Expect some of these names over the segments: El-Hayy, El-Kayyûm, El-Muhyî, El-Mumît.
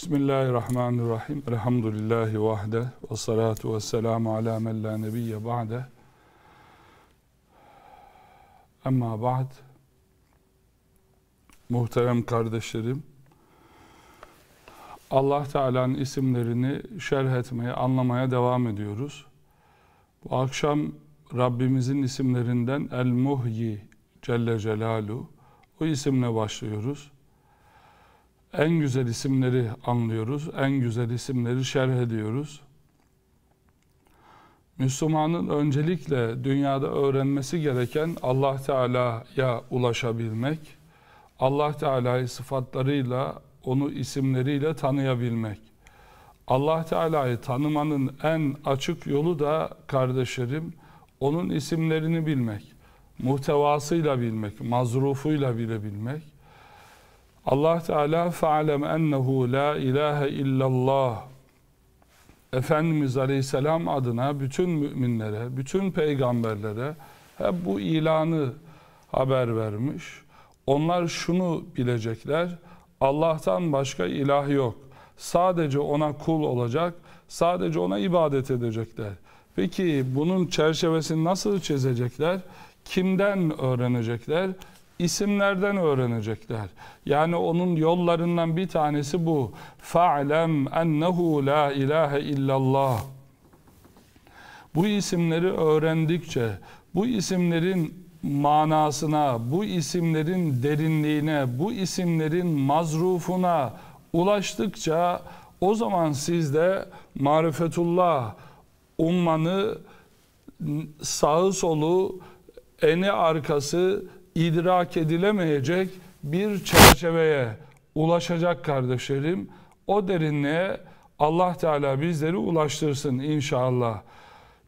Bismillahirrahmanirrahim. Elhamdülillahi vahde ve salatu ve selamu ala men la nebiyye ba'de. Amma ba'd. Muhterem kardeşlerim, Allah Teala'nın isimlerini şerh etmeye, anlamaya devam ediyoruz. Bu akşam Rabbimizin isimlerinden El-Muhyî Celle Celaluhu, o isimle başlıyoruz. En güzel isimleri anlıyoruz, en güzel isimleri şerh ediyoruz. Müslümanın öncelikle dünyada öğrenmesi gereken Allah Teala'ya ulaşabilmek, Allah Teala'yı sıfatlarıyla, onu isimleriyle tanıyabilmek. Allah Teala'yı tanımanın en açık yolu da kardeşlerim, onun isimlerini bilmek, muhtevasıyla bilmek, mazrufuyla bilebilmek. Allah Teala "Fe'alem ennehu la ilahe illallah" Efendimiz Aleyhisselam adına bütün müminlere, bütün peygamberlere hep bu ilanı haber vermiş. Onlar şunu bilecekler: Allah'tan başka ilah yok. Sadece ona kul olacak, sadece ona ibadet edecekler. Peki bunun çerçevesini nasıl çizecekler? Kimden öğrenecekler? İsimlerden öğrenecekler. Yani onun yollarından bir tanesi bu. فَعْلَمْ اَنَّهُ لَا اِلَٰهَ اِلَّا اللّٰهِ Bu isimleri öğrendikçe, bu isimlerin manasına, bu isimlerin derinliğine, bu isimlerin mazrufuna ulaştıkça o zaman siz de marifetullah ummanı, sağı solu, eni arkası idrak edilemeyecek bir çerçeveye ulaşacak kardeşlerim. O derinliğe Allah Teala bizleri ulaştırsın inşallah.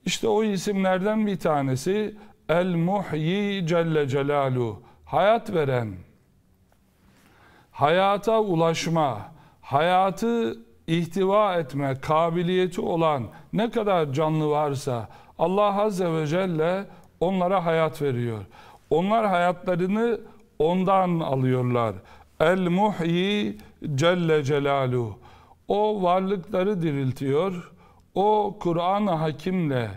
İşte o isimlerden bir tanesi El-Muhyî Celle Celaluhu. Hayat veren, hayata ulaşma, hayatı ihtiva etme kabiliyeti olan ne kadar canlı varsa Allah Azze ve Celle onlara hayat veriyor. Onlar hayatlarını ondan alıyorlar. El-Muhyî Celle Celaluhu. O varlıkları diriltiyor. O Kur'an-ı Hakim'le,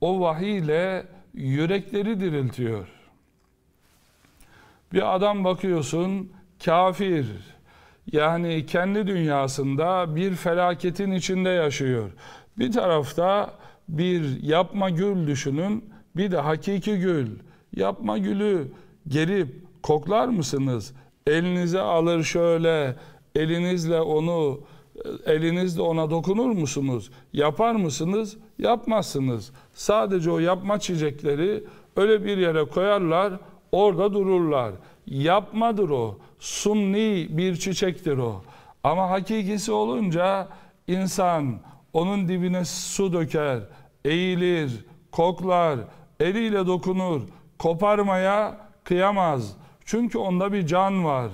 o vahiyle yürekleri diriltiyor. Bir adam bakıyorsun kafir, yani kendi dünyasında bir felaketin içinde yaşıyor. Bir tarafta bir yapma gül düşünün, bir de hakiki gül. Yapma gülü gerip koklar mısınız? Elinize alır şöyle, elinizle ona dokunur musunuz? Yapar mısınız? Yapmazsınız. Sadece o yapma çiçekleri öyle bir yere koyarlar, orada dururlar. Yapmadır o, sunni bir çiçektir o. Ama hakikisi olunca insan onun dibine su döker, eğilir, koklar, eliyle dokunur, koparmaya kıyamaz. Çünkü onda bir can var.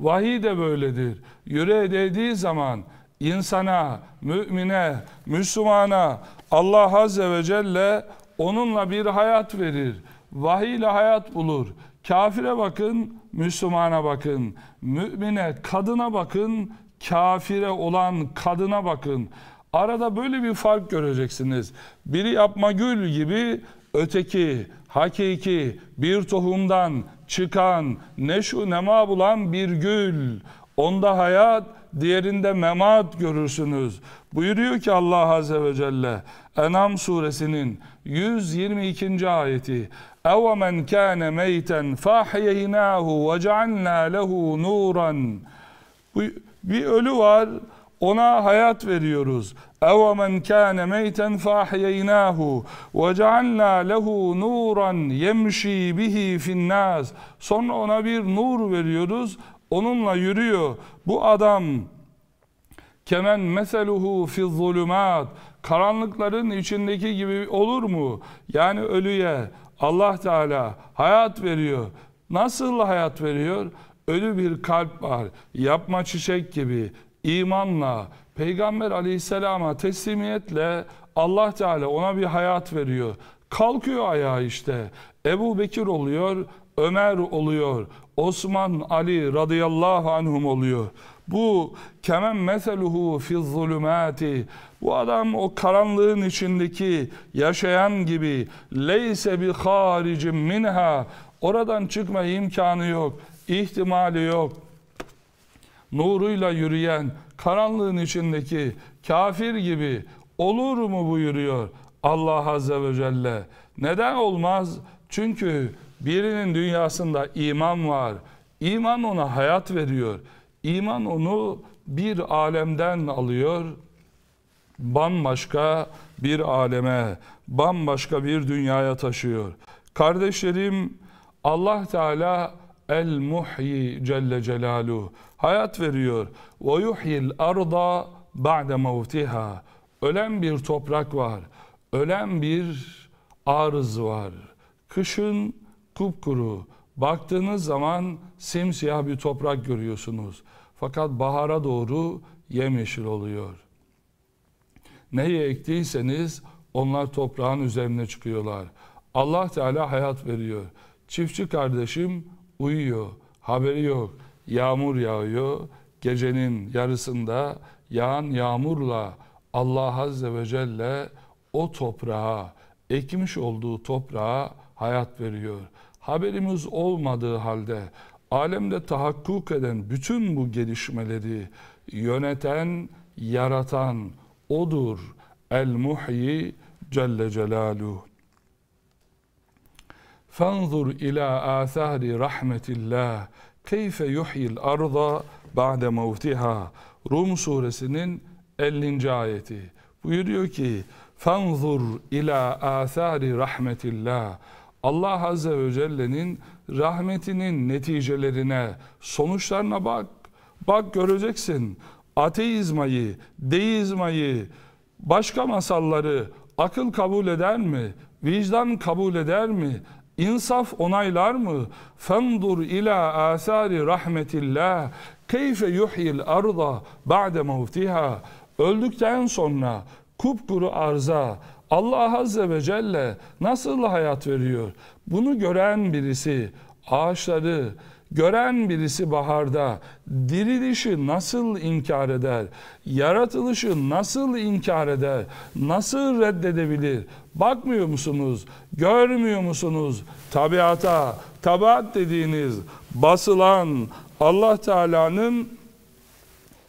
Vahiy de böyledir. Yüreğe değdiği zaman insana, mümine, Müslümana Allah Azze ve Celle onunla bir hayat verir. Vahiy ile hayat bulur. Kafire bakın, Müslümana bakın. Mümine, kadına bakın, kafire olan kadına bakın. Arada böyle bir fark göreceksiniz. Biri yapma gül gibi, öteki hakiki bir tohumdan çıkan, neşu nema bulan bir gül. Onda hayat, diğerinde memat görürsünüz. Buyuruyor ki Allah Azze ve Celle En'am suresinin 122. ayeti: "Evmen kana meyten fahyeynahu ve cealna lehu nuran." Bir ölü var, ona hayat veriyoruz. اَوَمَنْ كَانَ مَيْتًا فَاحْيَيْنَاهُ وَجَعَلْنَا لَهُ نُورًا يَمْشِي بِهِ فِي النَّاسِ. Sonra ona bir nur veriyoruz, onunla yürüyor. Bu adam kemen meseluhu fi zulumat, karanlıkların içindeki gibi olur mu? Yani ölüye Allah Teala hayat veriyor. Nasıl hayat veriyor? Ölü bir kalp var, yapma çiçek gibi, imanla, Peygamber Aleyhisselam'a teslimiyetle Allah Teala ona bir hayat veriyor. Kalkıyor ayağa işte. Ebu Bekir oluyor, Ömer oluyor, Osman, Ali radıyallahu anhum oluyor. Bu kemen meseluhu fiz zulümati, bu adam o karanlığın içindeki yaşayan gibi, leyse bi haricim minha, oradan çıkma imkanı yok, ihtimali yok. Nuruyla yürüyen karanlığın içindeki kafir gibi olur mu buyuruyor Allah Azze ve Celle. Neden olmaz? Çünkü birinin dünyasında iman var. İman ona hayat veriyor. İman onu bir alemden alıyor, bambaşka bir aleme, bambaşka bir dünyaya taşıyor. Kardeşlerim, Allah Teala El-Muhyî Celle Celaluhu, hayat veriyor. وَيُحْيِي الْاَرْضَ بَعْدَ مَوْتِهَا. Ölen bir toprak var, ölen bir arız var. Kışın kupkuru, baktığınız zaman simsiyah bir toprak görüyorsunuz. Fakat bahara doğru yemyeşil oluyor. Neyi ektiyseniz onlar toprağın üzerine çıkıyorlar. Allah Teala hayat veriyor. Çiftçi kardeşim uyuyor, haberi yok. Yağmur yağıyor. Gecenin yarısında yağan yağmurla Allah Azze ve Celle o toprağa, ekmiş olduğu toprağa hayat veriyor. Haberimiz olmadığı halde alemde tahakkuk eden bütün bu gelişmeleri yöneten, yaratan odur. El-Muhyî Celle Celaluhu. فَانْظُرْ اِلَى آثَارِ رَحْمَةِ اللّٰهِ كَيْفَ يُحْيِي الْاَرْضَ بَعْدَ مَوْتِهَا. Rum suresinin 50. ayeti. Buyuruyor ki فَانْظُرْ اِلَى آثَارِ رَحْمَةِ اللّٰهِ. Allah Azze ve Celle'nin rahmetinin neticelerine, sonuçlarına bak. Bak göreceksin. Ateizmayı, deizmayı, başka masalları akıl kabul eder mi? Vicdan kabul eder mi? İnsaf onaylar mı? فَانْظُرْ اِلَى آثَارِ رَحْمَةِ اللّٰهِ كَيْفَ يُحْيِي الْاَرْضَ بَعْدَ مَوْتِهَا. Öldükten sonra kupkuru arza Allah Azze ve Celle nasıl hayat veriyor? Bunu gören birisi ağaçları, gören birisi baharda dirilişi nasıl inkar eder? Yaratılışı nasıl inkar eder? Nasıl reddedebilir? Bakmıyor musunuz? Görmüyor musunuz? Tabiata, tabiat dediğiniz basılan Allah Teala'nın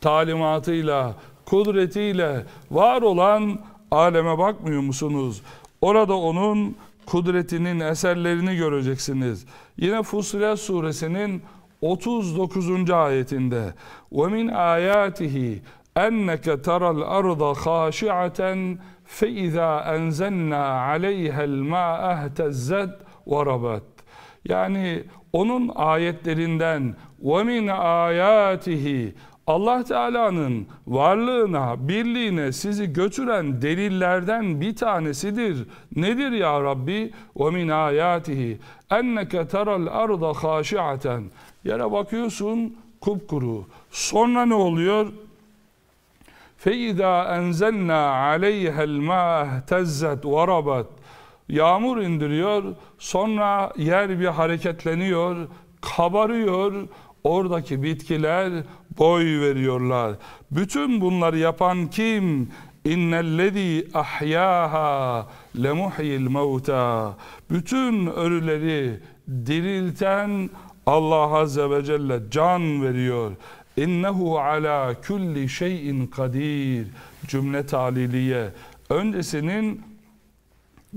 talimatıyla, kudretiyle var olan aleme bakmıyor musunuz? Orada onun kudretinin eserlerini göreceksiniz. Yine Fussilet suresinin 39. ayetinde وَمِنْ آيَاتِهِ أَنَّكَ تَرَى الْأَرْضَ خَاشِعَةً فَإِذَا أَنْزَلْنَا عَلَيْهَا الْمَاءَ اهْتَزَّتْ وَرَبَتْ. Yani onun ayetlerinden وَمِنْ آيَاتِهِ, Allah Teala'nın varlığına, birliğine sizi götüren delillerden bir tanesidir. Nedir ya Rabbi? وَمِنْ آيَاتِهِ اَنَّكَ تَرَى الْاَرْضَ خَاشِعَةً. Yere bakıyorsun kupkuru. Sonra ne oluyor? فَاِذَا اَنْزَلْنَا عَلَيْهَا الْمَاءَ اهْتَزَّتْ وَرَبَتْ. Yağmur indiriyor, sonra yer bir hareketleniyor, kabarıyor, oradaki bitkiler boy veriyorlar. Bütün bunları yapan kim? İnnellezî ahyâhâ lemuhyil mevtâ. Bütün ölüleri dirilten Allah Azze ve Celle can veriyor. İnnehu alâ külli şeyin kadîr. Cümle taliliye. Öncesinin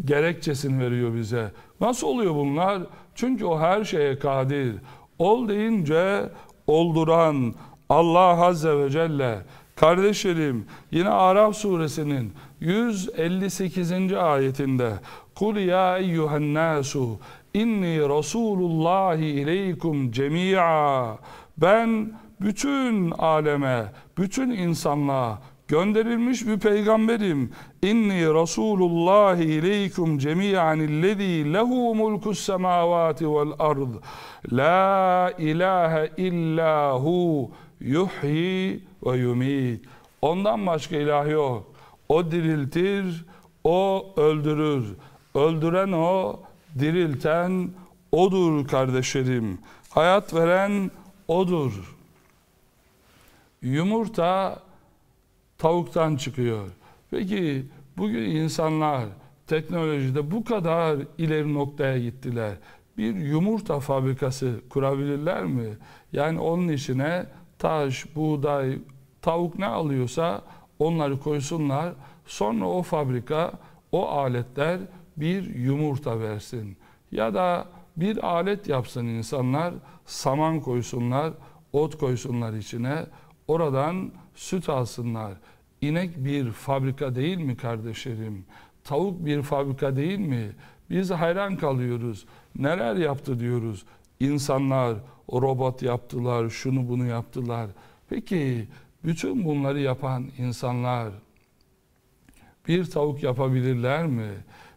gerekçesini veriyor bize. Nasıl oluyor bunlar? Çünkü o her şeye kadir. Ol deyince olduran Allah Azze ve Celle. Kardeşlerim, yine Araf suresinin 158. ayetinde "Kul ya eyyuhen nasu inni rasulullahi ileykum cemi'a." Ben bütün aleme, bütün insanlığa gönderilmiş bir peygamberim. İnni rasulullahi ileykum cemi'an illezî lehu mulkus semâvâti vel ard. La ilahe illa hu yuhyi ve yumît. Ondan başka ilah yok. O diriltir, o öldürür. Öldüren o, dirilten odur kardeşlerim. Hayat veren odur. Yumurta tavuktan çıkıyor. Peki bugün insanlar teknolojide bu kadar ileri noktaya gittiler. Bir yumurta fabrikası kurabilirler mi? Yani onun içine taş, buğday, tavuk ne alıyorsa onları koysunlar. Sonra o fabrika, o aletler bir yumurta versin. Ya da bir alet yapsın insanlar, saman koysunlar, ot koysunlar içine. Oradan süt alsınlar. İnek bir fabrika değil mi kardeşlerim? Tavuk bir fabrika değil mi? Biz hayran kalıyoruz. Neler yaptı diyoruz. İnsanlar robot yaptılar, şunu bunu yaptılar. Peki bütün bunları yapan insanlar bir tavuk yapabilirler mi?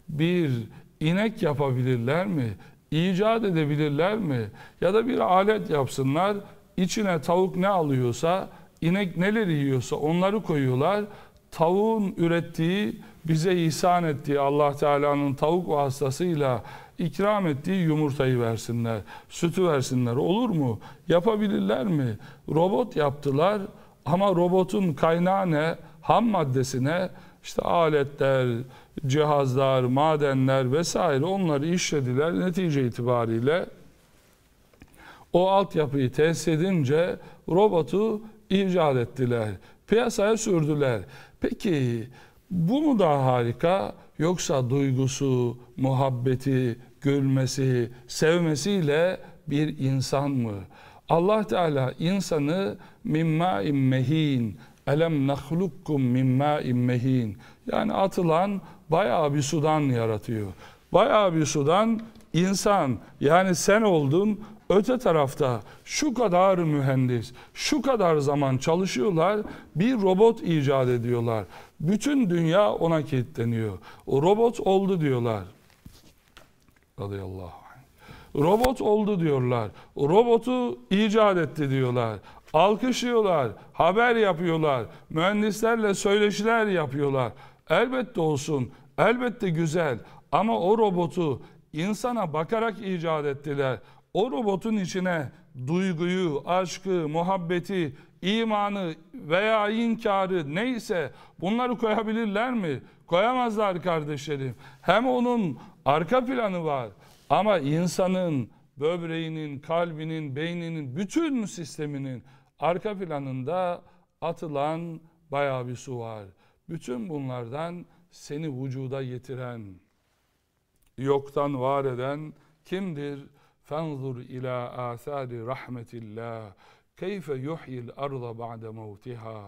Bir inek yapabilirler mi? İcat edebilirler mi? Ya da bir alet yapsınlar. İçine tavuk ne alıyorsa, inek neleri yiyorsa onları koyuyorlar. Tavuğun ürettiği, bize ihsan ettiği, Allah Teala'nın tavuk vasıtasıyla ikram ettiği yumurtayı versinler, sütü versinler. Olur mu? Yapabilirler mi? Robot yaptılar ama robotun kaynağı ne? Ham maddesine işte aletler, cihazlar, madenler vesaire onları işlediler. Netice itibariyle o altyapıyı tesis edince robotu icat ettiler. Piyasaya sürdüler. Peki bu mu daha harika? Yoksa duygusu, muhabbeti, gülmesi, sevmesiyle bir insan mı? Allah Teala insanı mimma immehin, elem nahlukkum mimma immehin. Yani atılan bayağı bir sudan yaratıyor. Bayağı bir sudan insan, yani sen oldun. Öte tarafta şu kadar mühendis, şu kadar zaman çalışıyorlar, bir robot icat ediyorlar. Bütün dünya ona kilitleniyor. Robot oldu diyorlar. Radıyallahu anh. Robot oldu diyorlar. Robotu icat etti diyorlar. Alkışlıyorlar, haber yapıyorlar, mühendislerle söyleşiler yapıyorlar. Elbette olsun, elbette güzel ama o robotu insana bakarak icat ettiler. O robotun içine duyguyu, aşkı, muhabbeti, imanı veya inkarı neyse bunları koyabilirler mi? Koyamazlar kardeşlerim. Hem onun arka planı var ama insanın böbreğinin, kalbinin, beyninin, bütün sisteminin arka planında atılan bayağı bir su var. Bütün bunlardan seni vücuda getiren, yoktan var eden kimdir? فَانْظُرْ اِلَى آثَارِ رَحْمَةِ اللّٰهِ كَيْفَ يُحْيِ الْاَرْضَ بَعْدَ مَوْتِهَا.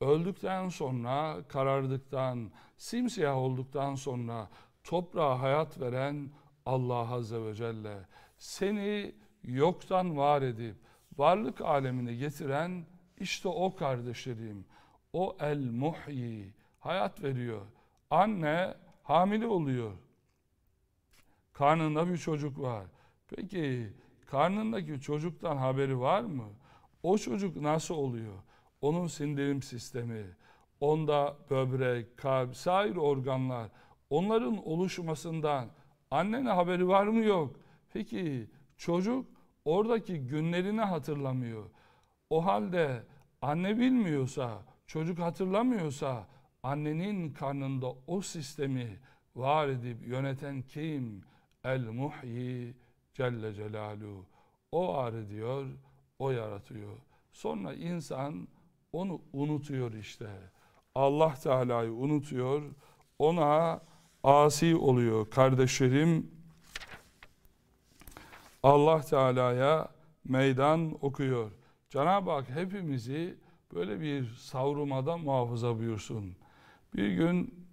Öldükten sonra, karardıktan, simsiyah olduktan sonra toprağa hayat veren Allah Azze ve Celle, seni yoktan var edip varlık alemine getiren işte o kardeşlerim, o El-Muhyî, hayat veriyor. Anne hamile oluyor, karnında bir çocuk var. Peki karnındaki çocuktan haberi var mı? O çocuk nasıl oluyor? Onun sindirim sistemi, onda böbrek, kalp, sair organlar, onların oluşmasından annenin haberi var mı? Yok. Peki çocuk oradaki günlerini hatırlamıyor. O halde anne bilmiyorsa, çocuk hatırlamıyorsa annenin karnında o sistemi var edip yöneten kim? El-Muhyî Celle Celaluhu. O var ediyor, o yaratıyor. Sonra insan onu unutuyor işte. Allah Teala'yı unutuyor, ona asi oluyor kardeşlerim. Allah Teala'ya meydan okuyor. Cenab-ı Hak hepimizi böyle bir savrumada muhafaza buyursun. Bir gün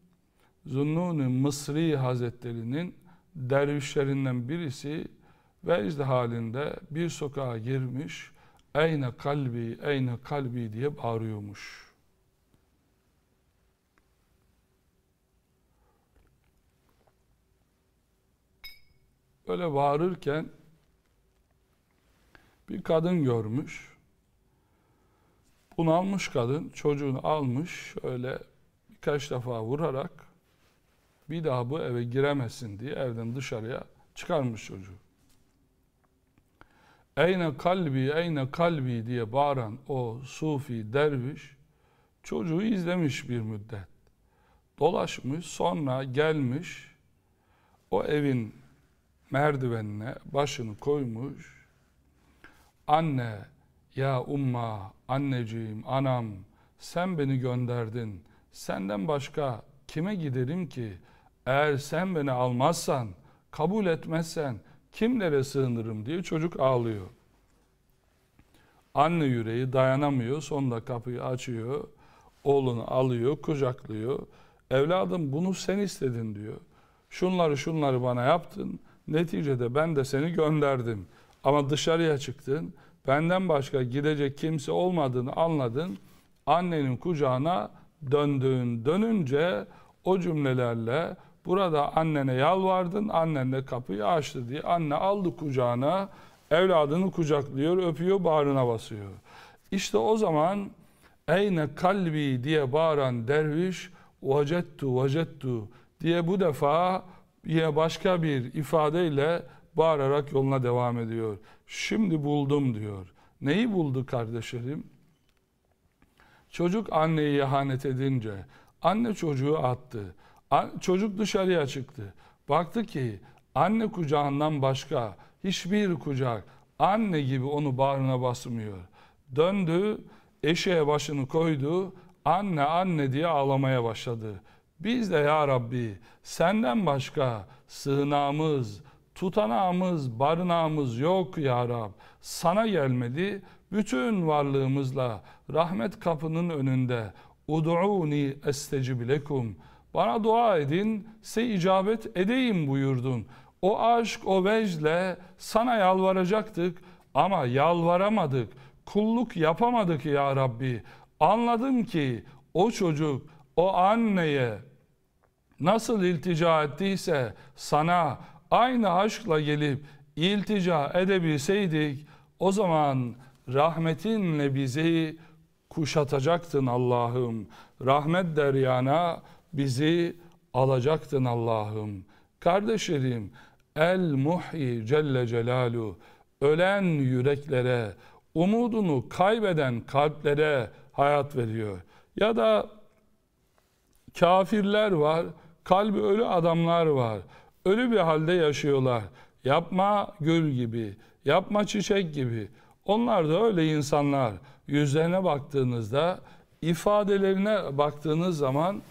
Zunnun-i Mısri Hazretleri'nin dervişlerinden birisi vecd halinde bir sokağa girmiş, eyne kalbi, eyne kalbi diye bağırıyormuş. Öyle bağırırken bir kadın görmüş. Bunalmış kadın, çocuğunu almış, öyle birkaç defa vurarak bir daha bu eve giremesin diye evden dışarıya çıkarmış çocuğu. Eyne kalbi, eyne kalbi diye bağıran o sufi derviş çocuğu izlemiş bir müddet. Dolaşmış, sonra gelmiş o evin merdivenine başını koymuş. Anne, ya umma, anneciğim, anam, sen beni gönderdin. Senden başka kime giderim ki? Eğer sen beni almazsan, kabul etmezsen kimlere sığınırım diye çocuk ağlıyor. Anne yüreği dayanamıyor, sonunda kapıyı açıyor, oğlunu alıyor, kucaklıyor. Evladım bunu sen istedin diyor. Şunları şunları bana yaptın, neticede ben de seni gönderdim. Ama dışarıya çıktın, benden başka gidecek kimse olmadığını anladın. Annenin kucağına dönünce o cümlelerle burada annene yalvardın, annen de kapıyı açtı diye anne aldı kucağına, evladını kucaklıyor, öpüyor, bağrına basıyor. İşte o zaman eyne kalbi diye bağıran derviş vacettu vacettu diye bu defa yine başka bir ifadeyle bağırarak yoluna devam ediyor. Şimdi buldum diyor. Neyi buldu kardeşlerim? Çocuk anneye ihanet edince anne çocuğu attı. Çocuk dışarıya çıktı. Baktı ki anne kucağından başka hiçbir kucak anne gibi onu bağrına basmıyor. Döndü, eşeğe başını koydu. Anne anne diye ağlamaya başladı. Biz de ya Rabbi senden başka sığınağımız, tutanağımız, barınağımız yok ya Rab. Sana gelmedi. Bütün varlığımızla rahmet kapının önünde "Udu'uni estecib lekum." Bana dua edin, size icabet edeyim buyurdun. O aşk, o vecdle sana yalvaracaktık ama yalvaramadık. Kulluk yapamadık ya Rabbi. Anladım ki o çocuk, o anneye nasıl iltica ettiyse sana aynı aşkla gelip iltica edebilseydik o zaman rahmetinle bizi kuşatacaktın Allah'ım. Rahmet deryana bizi alacaktın Allah'ım. Kardeşlerim, El-Muhyî Celle Celaluhu ölen yüreklere, umudunu kaybeden kalplere hayat veriyor. Ya da kafirler var, kalbi ölü adamlar var. Ölü bir halde yaşıyorlar. Yapma gül gibi, yapma çiçek gibi. Onlar da öyle insanlar. Yüzlerine baktığınızda, ifadelerine baktığınız zaman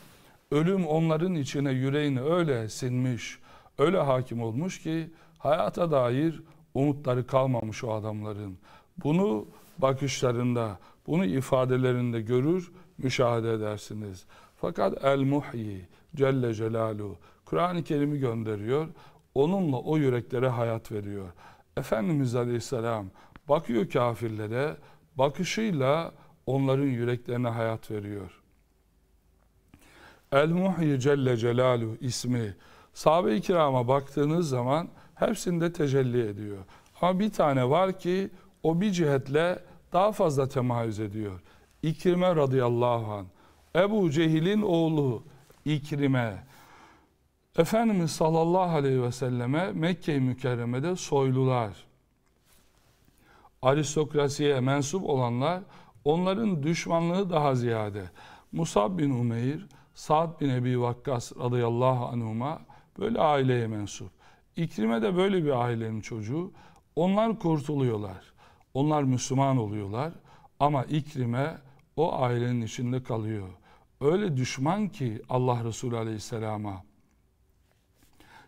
ölüm onların içine, yüreğine öyle sinmiş, öyle hakim olmuş ki hayata dair umutları kalmamış o adamların. Bunu bakışlarında, bunu ifadelerinde görür, müşahede edersiniz. Fakat El-Muhyî Celle Celaluhu Kur'an-ı Kerim'i gönderiyor, onunla o yüreklere hayat veriyor. Efendimiz Aleyhisselam bakıyor kafirlere, bakışıyla onların yüreklerine hayat veriyor. El-Muhyî Celle Celaluhu ismi sahabe-i kirama baktığınız zaman hepsinde tecelli ediyor. Ama bir tane var ki o bir cihetle daha fazla temayüz ediyor. İkrime radıyallahu anh, Ebu Cehil'in oğlu İkrime. Efendimiz sallallahu aleyhi ve selleme Mekke-i Mükerreme'de soylular, aristokrasiye mensup olanlar, onların düşmanlığı daha ziyade. Musab bin Umeyr, Sa'd bin Ebi Vakkas radıyallahu anhuma böyle aileye mensup. İkrime de böyle bir ailenin çocuğu. Onlar kurtuluyorlar. Onlar Müslüman oluyorlar. Ama İkrime o ailenin içinde kalıyor. Öyle düşman ki Allah Resulü aleyhisselama.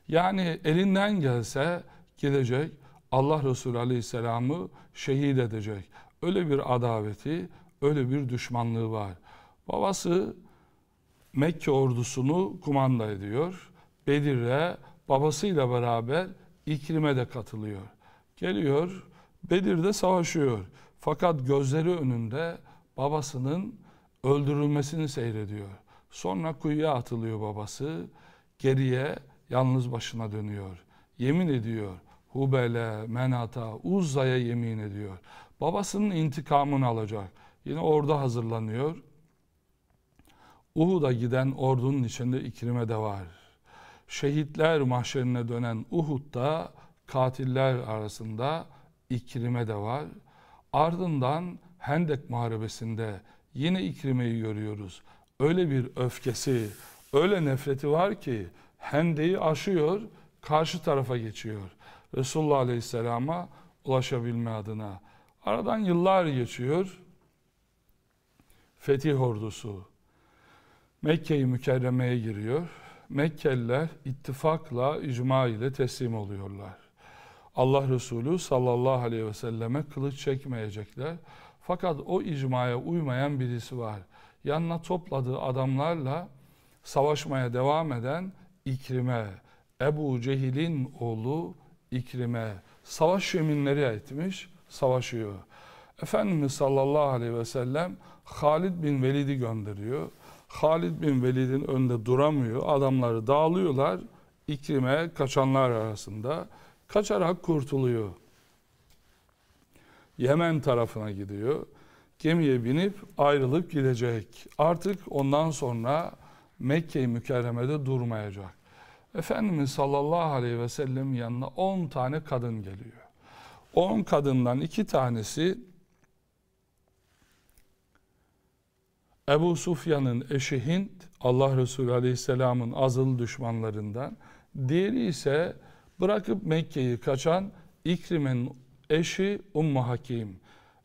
Yani elinden gelse gidecek, Allah Resulü aleyhisselamı şehit edecek. Öyle bir adaveti, öyle bir düşmanlığı var. Babası Mekke ordusunu kumanda ediyor. Bedir'e babasıyla beraber İkrime de katılıyor. Geliyor, Bedir'de savaşıyor. Fakat gözleri önünde babasının öldürülmesini seyrediyor. Sonra kuyuya atılıyor babası. Geriye yalnız başına dönüyor. Yemin ediyor. Hubel'e, Menat'a, Uzza'ya yemin ediyor. Babasının intikamını alacak. Yine orada hazırlanıyor. Uhud'a giden ordunun içinde İkrime de var. Şehitler mahşerine dönen Uhud'da katiller arasında İkrime de var. Ardından Hendek Muharebesi'nde yine İkrime'yi görüyoruz. Öyle bir öfkesi, öyle nefreti var ki Hendek'i aşıyor, karşı tarafa geçiyor. Resulullah Aleyhisselam'a ulaşabilme adına. Aradan yıllar geçiyor. Fetih ordusu Mekke-i Mükerreme'ye giriyor. Mekkeliler ittifakla, icma ile teslim oluyorlar. Allah Resulü sallallahu aleyhi ve selleme kılıç çekmeyecekler. Fakat o icmaya uymayan birisi var. Yanına topladığı adamlarla savaşmaya devam eden İkrime, Ebu Cehil'in oğlu İkrime. Savaş şöminleri etmiş, savaşıyor. Efendimiz sallallahu aleyhi ve sellem Halid bin Velid'i gönderiyor. Halid bin Velid'in önünde duramıyor. Adamları dağılıyorlar. İkrime kaçanlar arasında. Kaçarak kurtuluyor. Yemen tarafına gidiyor. Gemiye binip ayrılıp gidecek. Artık ondan sonra Mekke-i Mükerreme'de durmayacak. Efendimiz sallallahu aleyhi ve sellem yanına 10 tane kadın geliyor. 10 kadından 2 tanesi Ebu Sufyan'ın eşi Hint, Allah Resulü Aleyhisselam'ın azılı düşmanlarından. Diğeri ise bırakıp Mekke'yi kaçan İkrime'nin eşi Ummu Hakim.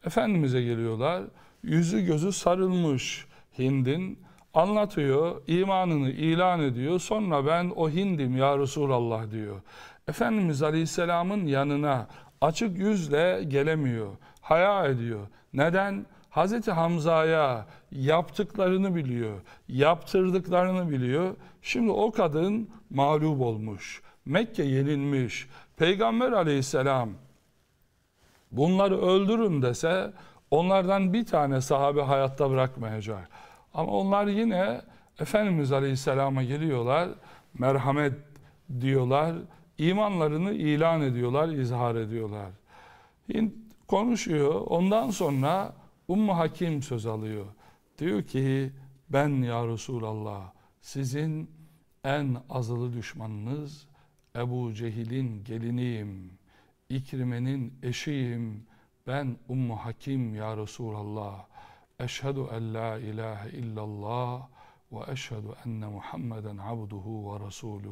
Efendimiz'e geliyorlar. Yüzü gözü sarılmış Hind'in. Anlatıyor, imanını ilan ediyor. Sonra ben o Hind'im ya Resulallah diyor. Efendimiz Aleyhisselam'ın yanına açık yüzle gelemiyor. Haya ediyor. Neden? Hazreti Hamza'ya yaptıklarını biliyor, yaptırdıklarını biliyor. Şimdi o kadın mağlup olmuş, Mekke yenilmiş. Peygamber aleyhisselam bunları öldürün dese onlardan bir tane sahabe hayatta bırakmayacak. Ama onlar yine Efendimiz aleyhisselama geliyorlar, merhamet diyorlar, imanlarını ilan ediyorlar, izhar ediyorlar. Konuşuyor, ondan sonra Ummu Hakim söz alıyor. Diyor ki ben ya Resulallah sizin en azılı düşmanınız Ebu Cehil'in geliniyim. İkrime'nin eşiyim. Ben Ummu Hakim ya Resulallah. Eşhedü en la ilahe illallah ve eşhedü enne Muhammeden abduhu ve Resulü.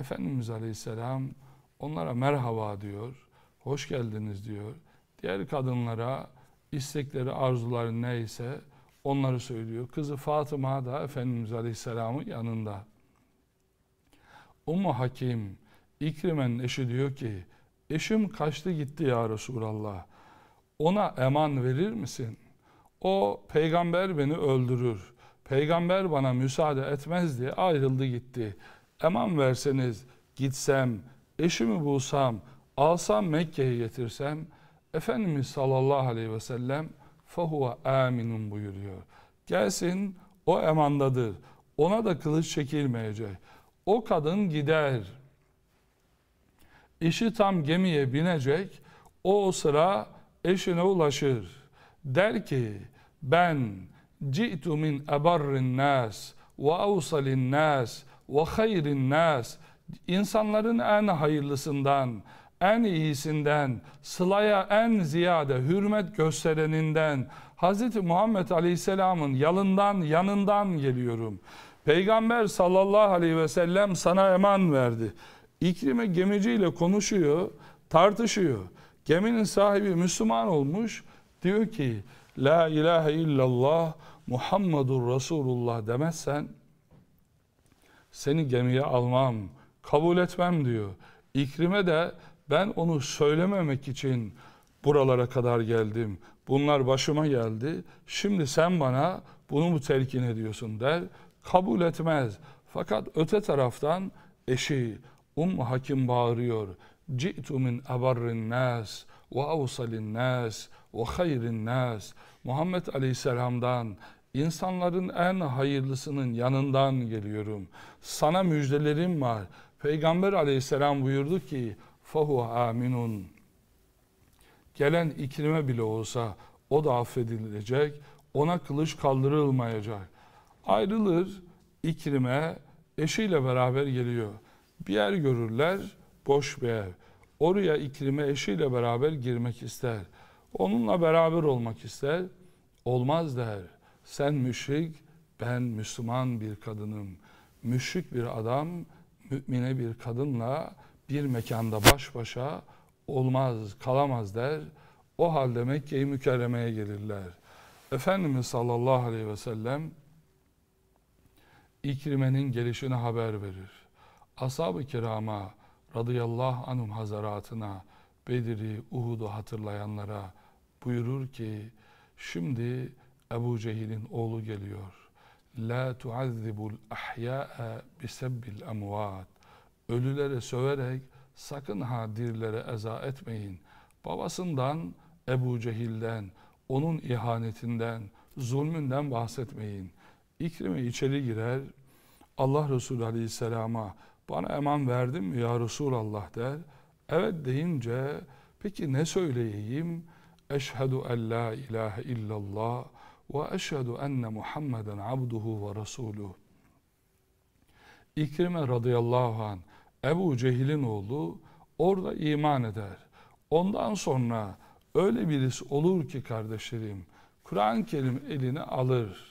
Efendimiz Aleyhisselam onlara merhaba diyor. Hoş geldiniz diyor. Diğer kadınlara İstekleri, arzuları neyse onları söylüyor. Kızı Fatıma da Efendimiz Aleyhisselam'ın yanında. Ummu Hakim, İkrime'nin eşi diyor ki, eşim kaçtı gitti ya Resulallah. Ona eman verir misin? O peygamber beni öldürür. Peygamber bana müsaade etmez diye ayrıldı gitti. Eman verseniz gitsem, eşimi bulsam, alsam Mekke'ye getirsem, Efendimiz sallallahu aleyhi ve sellem fahuve aminun buyuruyor. Gelsin o emandadır. Ona da kılıç çekilmeyecek. O kadın gider. Eşi tam gemiye binecek. O sıra eşine ulaşır. Der ki ben ci'tu min ebarrin nas ve avsalin nas ve hayrin nas. İnsanların en hayırlısından, en iyisinden, sılaya en ziyade hürmet göstereninden, Hz. Muhammed Aleyhisselam'ın yanından geliyorum. Peygamber sallallahu aleyhi ve sellem sana eman verdi. İkrime gemiciyle konuşuyor, tartışıyor. Geminin sahibi Müslüman olmuş, diyor ki, La ilahe illallah Muhammedur Resulullah demezsen, seni gemiye almam, kabul etmem diyor. İkrime de, ben onu söylememek için buralara kadar geldim. Bunlar başıma geldi. Şimdi sen bana bunu mu telkin ediyorsun der. Kabul etmez. Fakat öte taraftan eşi Ummu Hakim bağırıyor. Ci'tu min abarrin nas ve avsalin nas ve hayrin nas. Muhammed Aleyhisselam'dan, insanların en hayırlısının yanından geliyorum. Sana müjdelerim var. Peygamber Aleyhisselam buyurdu ki فَهُوَ آمِنٌ Gelen İkrime bile olsa o da affedilecek, ona kılıç kaldırılmayacak. Ayrılır, İkrime eşiyle beraber geliyor. Bir yer görürler, boş bir ev. oraya İkrim'e eşiyle beraber girmek ister. Onunla beraber olmak ister. Olmaz der. Sen müşrik, ben Müslüman bir kadınım. Müşrik bir adam, mümine bir kadınla bir mekanda baş başa olmaz, kalamaz der. O halde Mekke-i Mükerreme'ye gelirler. Efendimiz sallallahu aleyhi ve sellem İkrime'nin gelişini haber verir. Ashab-ı kirama radıyallahu anhum hazaratına, Bedir'i, Uhud'u hatırlayanlara buyurur ki, şimdi Ebu Cehil'in oğlu geliyor. La tuazzibul ahyâ'e bisebbil amwat. Ölülere söverek sakın ha dirilere eza etmeyin. Babasından, Ebu Cehil'den, onun ihanetinden, zulmünden bahsetmeyin. İkrime içeri girer, Allah Resulü Aleyhisselam'a bana eman verdin mi ya Resulallah der. Evet deyince, peki ne söyleyeyim? Eşhedü en la ilahe illallah ve eşhedü enne Muhammeden abduhu ve resuluhu. İkrime radıyallahu anh, Ebu Cehil'in oğlu, orada iman eder. Ondan sonra öyle birisi olur ki kardeşlerim, Kur'an-ı Kerim eline alır.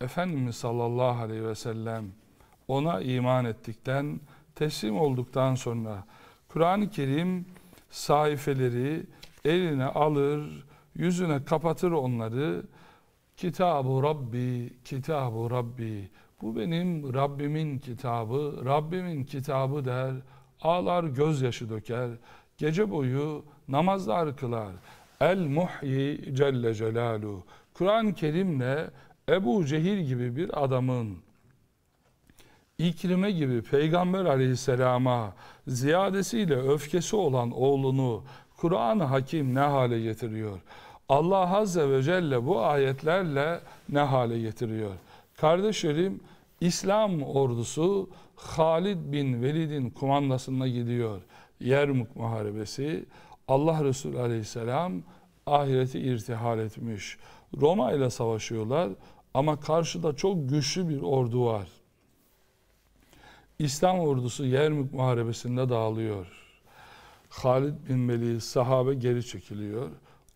Efendimiz sallallahu aleyhi ve sellem ona iman ettikten, teslim olduktan sonra Kur'an-ı Kerim sayfeleri eline alır, yüzüne kapatır onları. Kitab-ı Rabbi, Kitab-ı Rabbi, bu benim Rabbimin kitabı, Rabbimin kitabı der, ağlar gözyaşı döker, gece boyu namazlar kılar. El-Muhyî Celle Celaluhu, Kur'an-ı Kerim'le Ebu Cehil gibi bir adamın, İkrime gibi Peygamber aleyhisselama ziyadesiyle öfkesi olan oğlunu Kur'an-ı Hakim ne hale getiriyor? Allah Azze ve Celle bu ayetlerle ne hale getiriyor? Kardeşlerim, İslam ordusu Halid bin Velid'in kumandasına gidiyor. Yermuk Muharebesi, Allah Resulü Aleyhisselam ahireti irtihal etmiş. Roma ile savaşıyorlar ama karşıda çok güçlü bir ordu var. İslam ordusu Yermük Muharebesi'nde dağılıyor. Halid bin Velid, sahabe geri çekiliyor.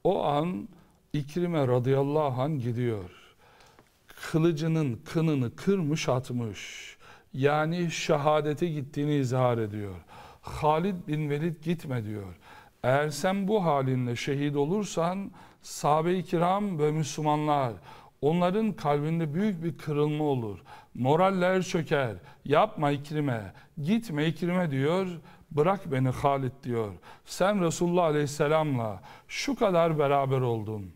O an İkrime radıyallahu anh gidiyor. Kılıcının kınını kırmış atmış. Yani şehadete gittiğini izhar ediyor. Halid bin Velid gitme diyor. Eğer sen bu halinle şehit olursan sahabe-i kiram ve Müslümanlar, onların kalbinde büyük bir kırılma olur. Moraller çöker. Yapma İkrime, gitme İkrime diyor. Bırak beni Halid diyor. Sen Resulullah Aleyhisselam'la şu kadar beraber oldun.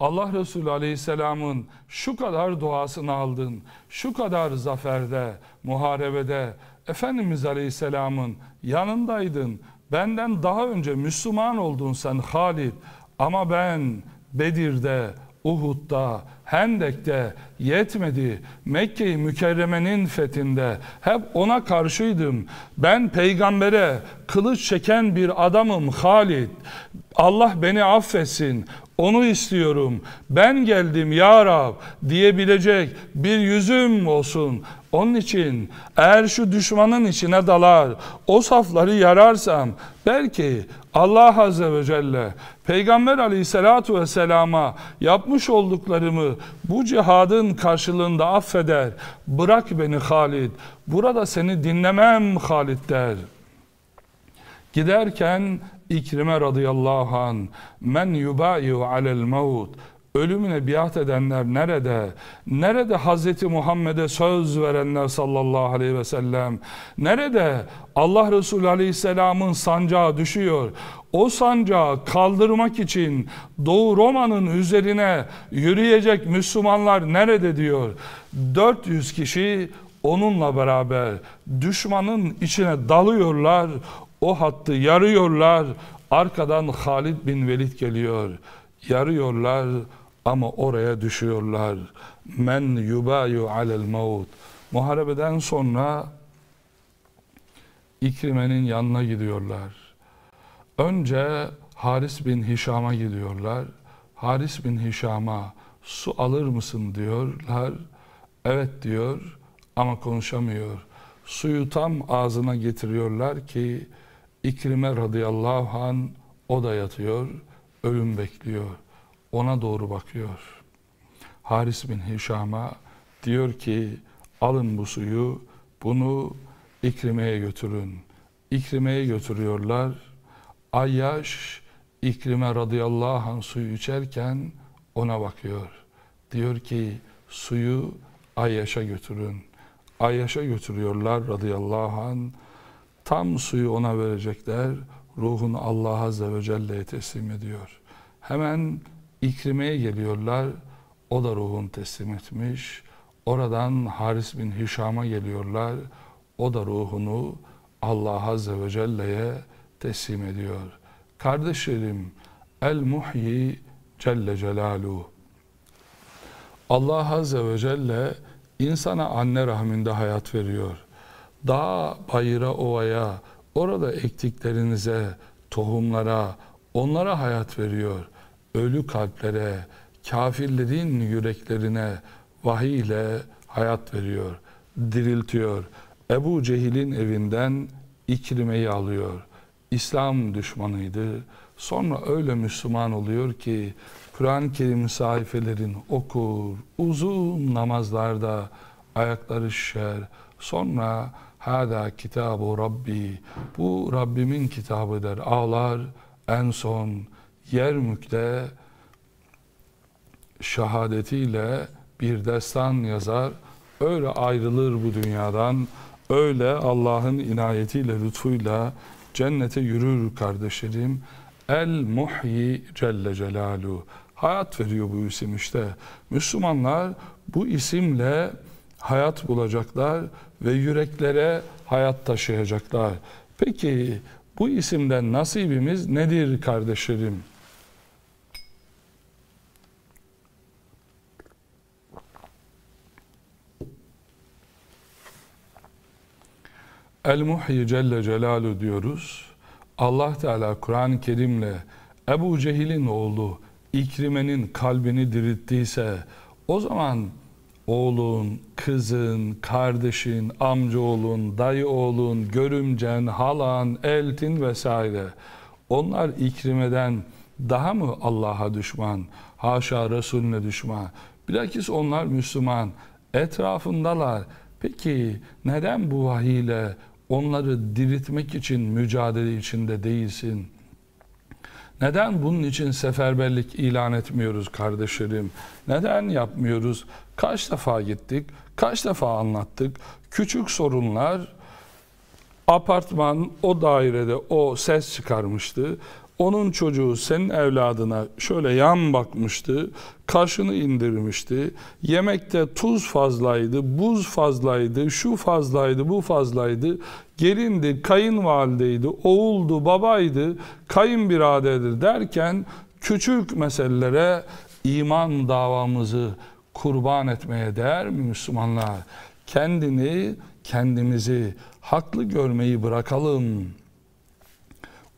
Allah Resulü Aleyhisselam'ın şu kadar duasını aldın. Şu kadar zaferde, muharebede Efendimiz Aleyhisselam'ın yanındaydın. Benden daha önce Müslüman oldun sen Halid. Ama ben Bedir'de, Uhud'da, Hendek'te yetmedi. Mekke-i Mükerreme'nin fethinde hep ona karşıydım. Ben peygambere kılıç çeken bir adamım Halid. Allah beni affetsin. Onu istiyorum. Ben geldim ya Rab diyebilecek bir yüzüm olsun. Onun için eğer şu düşmanın içine dalar, o safları yararsam belki Allah Azze ve Celle Peygamber Aleyhisselatu Vesselam'a yapmış olduklarımı bu cihadın karşılığında affeder. Bırak beni Halid. Burada seni dinlemem Halid der. Giderken İkrime radıyallahu anh men yubâ'yu alel mevt, ölümüne biat edenler nerede? Nerede Hz. Muhammed'e söz verenler sallallahu aleyhi ve sellem? Nerede Allah Resulü Aleyhisselam'ın sancağı düşüyor? O sancağı kaldırmak için Doğu Roma'nın üzerine yürüyecek Müslümanlar nerede diyor? 400 kişi onunla beraber düşmanın içine dalıyorlar. O hattı yarıyorlar. Arkadan Halid bin Velid geliyor. Yarıyorlar ama oraya düşüyorlar. Men yubayu alel maut. Muharebeden sonra İkrime'nin yanına gidiyorlar. Önce Haris bin Hişam'a gidiyorlar. Haris bin Hişam'a su alır mısın diyorlar. Evet diyor ama konuşamıyor. Suyu tam ağzına getiriyorlar ki İkrime radıyallahu anh o da yatıyor, ölüm bekliyor. Ona doğru bakıyor. Haris bin Hişam'a diyor ki alın bu suyu, bunu İkrime'ye götürün. İkrime'ye götürüyorlar. Ayyaş İkrime radıyallahu anh suyu içerken ona bakıyor. Diyor ki suyu Ayyaş'a götürün. Ayyaş'a götürüyorlar radıyallahu anh. Tam suyu ona verecekler. Ruhunu Allah Azze ve Celle'ye teslim ediyor. Hemen İkrime'ye geliyorlar. O da ruhunu teslim etmiş. Oradan Haris bin Hişam'a geliyorlar. O da ruhunu Allah Azze ve Celle'ye teslim ediyor. Kardeşlerim, El-Muhyî Celle Celaluhu. Allah Azze ve Celle insana anne rahminde hayat veriyor. Dağa, bayıra, ovaya, orada ektiklerinize, tohumlara, onlara hayat veriyor. Ölü kalplere, kafirlerin yüreklerine vahiy ile hayat veriyor, diriltiyor. Ebu Cehil'in evinden İkrime'yi alıyor. İslam düşmanıydı. Sonra öyle Müslüman oluyor ki Kur'an-ı Kerim sayfelerini okur, uzun namazlarda ayakları şişer. Sonra hâdâ kitâbu Rabbi, bu Rabbimin kitabı der, ağlar. En son Yermük'te şehadetiyle bir destan yazar. Öyle ayrılır bu dünyadan, öyle Allah'ın inayetiyle, lütfuyla cennete yürür kardeşlerim. El-Muhyî Celle Celaluhu. Hayat veriyor bu isim işte. Müslümanlar bu isimle hayat bulacaklar ve yüreklere hayat taşıyacaklar. Peki bu isimden nasibimiz nedir kardeşlerim? El-Muhyî Celle Celaluhu diyoruz. Allah Teala Kur'an-ı Kerim'le Ebu Cehil'in oğlu İkrime'nin kalbini dirittiyse, o zaman oğlun, kızın, kardeşin, amcaoğlun, dayıoğlun, görümcen, halan, eltin vesaire, onlar İkrime'den daha mı Allah'a düşman, haşa Resulüne düşman? Bilakis onlar Müslüman, etrafındalar. Peki neden bu vahiy ile onları diriltmek için mücadele içinde değilsin? Neden bunun için seferberlik ilan etmiyoruz kardeşlerim? Neden yapmıyoruz? Kaç defa gittik? Kaç defa anlattık? Küçük sorunlar, apartman o dairede o ses çıkarmıştı. Onun çocuğu senin evladına şöyle yan bakmıştı, kaşını indirmişti, yemekte tuz fazlaydı, buz fazlaydı, şu fazlaydı, bu fazlaydı, gelindi, kayınvalideydi, oğuldu, babaydı, kayınbiraderdir derken küçük meselelere iman davamızı kurban etmeye değer mi Müslümanlar? Kendini, kendimizi haklı görmeyi bırakalım.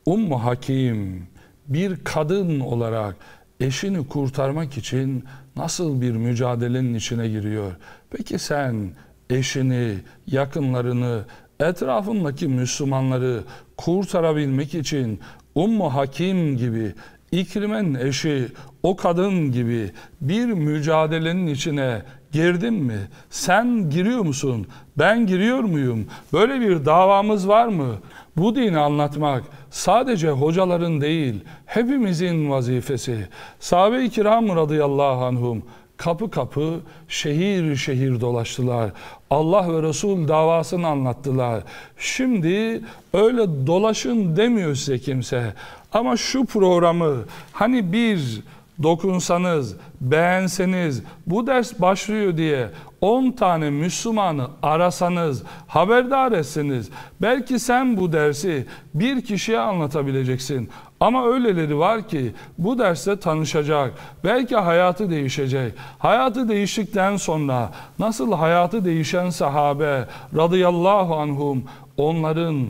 Ummu Hakim bir kadın olarak eşini kurtarmak için nasıl bir mücadelenin içine giriyor? Peki sen eşini, yakınlarını, etrafındaki Müslümanları kurtarabilmek için Ummu Hakim gibi, İkrime'nin eşi o kadın gibi bir mücadelenin içine girdin mi? Sen giriyor musun? Ben giriyor muyum? Böyle bir davamız var mı? Bu dini anlatmak sadece hocaların değil, hepimizin vazifesi. Sahabe-i kiram radıyallahu anhum kapı kapı, şehir şehir dolaştılar. Allah ve Resul davasını anlattılar. Şimdi öyle dolaşın demiyor size kimse. Ama şu programı hani bir dokunsanız, beğenseniz, bu ders başlıyor diye 10 tane Müslümanı arasanız, haberdar etseniz, belki sen bu dersi bir kişiye anlatabileceksin. Ama öyleleri var ki bu derste tanışacak, belki hayatı değişecek. Hayatı değiştikten sonra nasıl hayatı değişen sahabe radıyallahu anhum, onların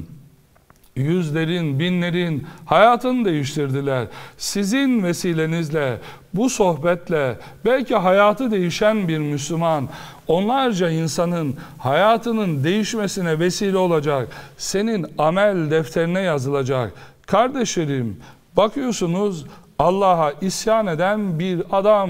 yüzlerin, binlerin hayatını değiştirdiler. Sizin vesilenizle, bu sohbetle belki hayatı değişen bir Müslüman, onlarca insanın hayatının değişmesine vesile olacak. Senin amel defterine yazılacak. Kardeşlerim, bakıyorsunuz Allah'a isyan eden bir adam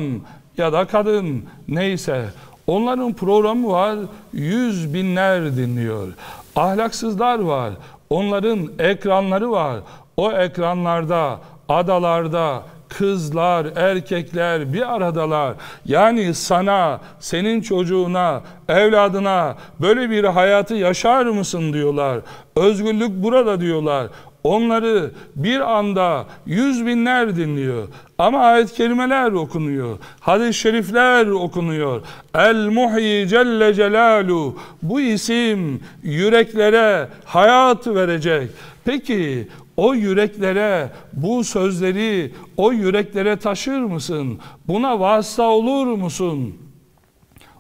ya da kadın, neyse, onların programı var, 100 binler dinliyor. Ahlaksızlar var, onların ekranları var. O ekranlarda, adalarda kızlar, erkekler bir aradalar. Yani sana, senin çocuğuna, evladına böyle bir hayatı yaşar mısın diyorlar. Özgürlük burada diyorlar. Onları bir anda 100 binler dinliyor. Ama ayet-i kerimeler okunuyor. Hadis-i şerifler okunuyor. El-Muhyî Celle Celaluhu. Bu isim yüreklere hayat verecek. Peki o yüreklere bu sözleri, o yüreklere taşır mısın? Buna vasıta olur musun?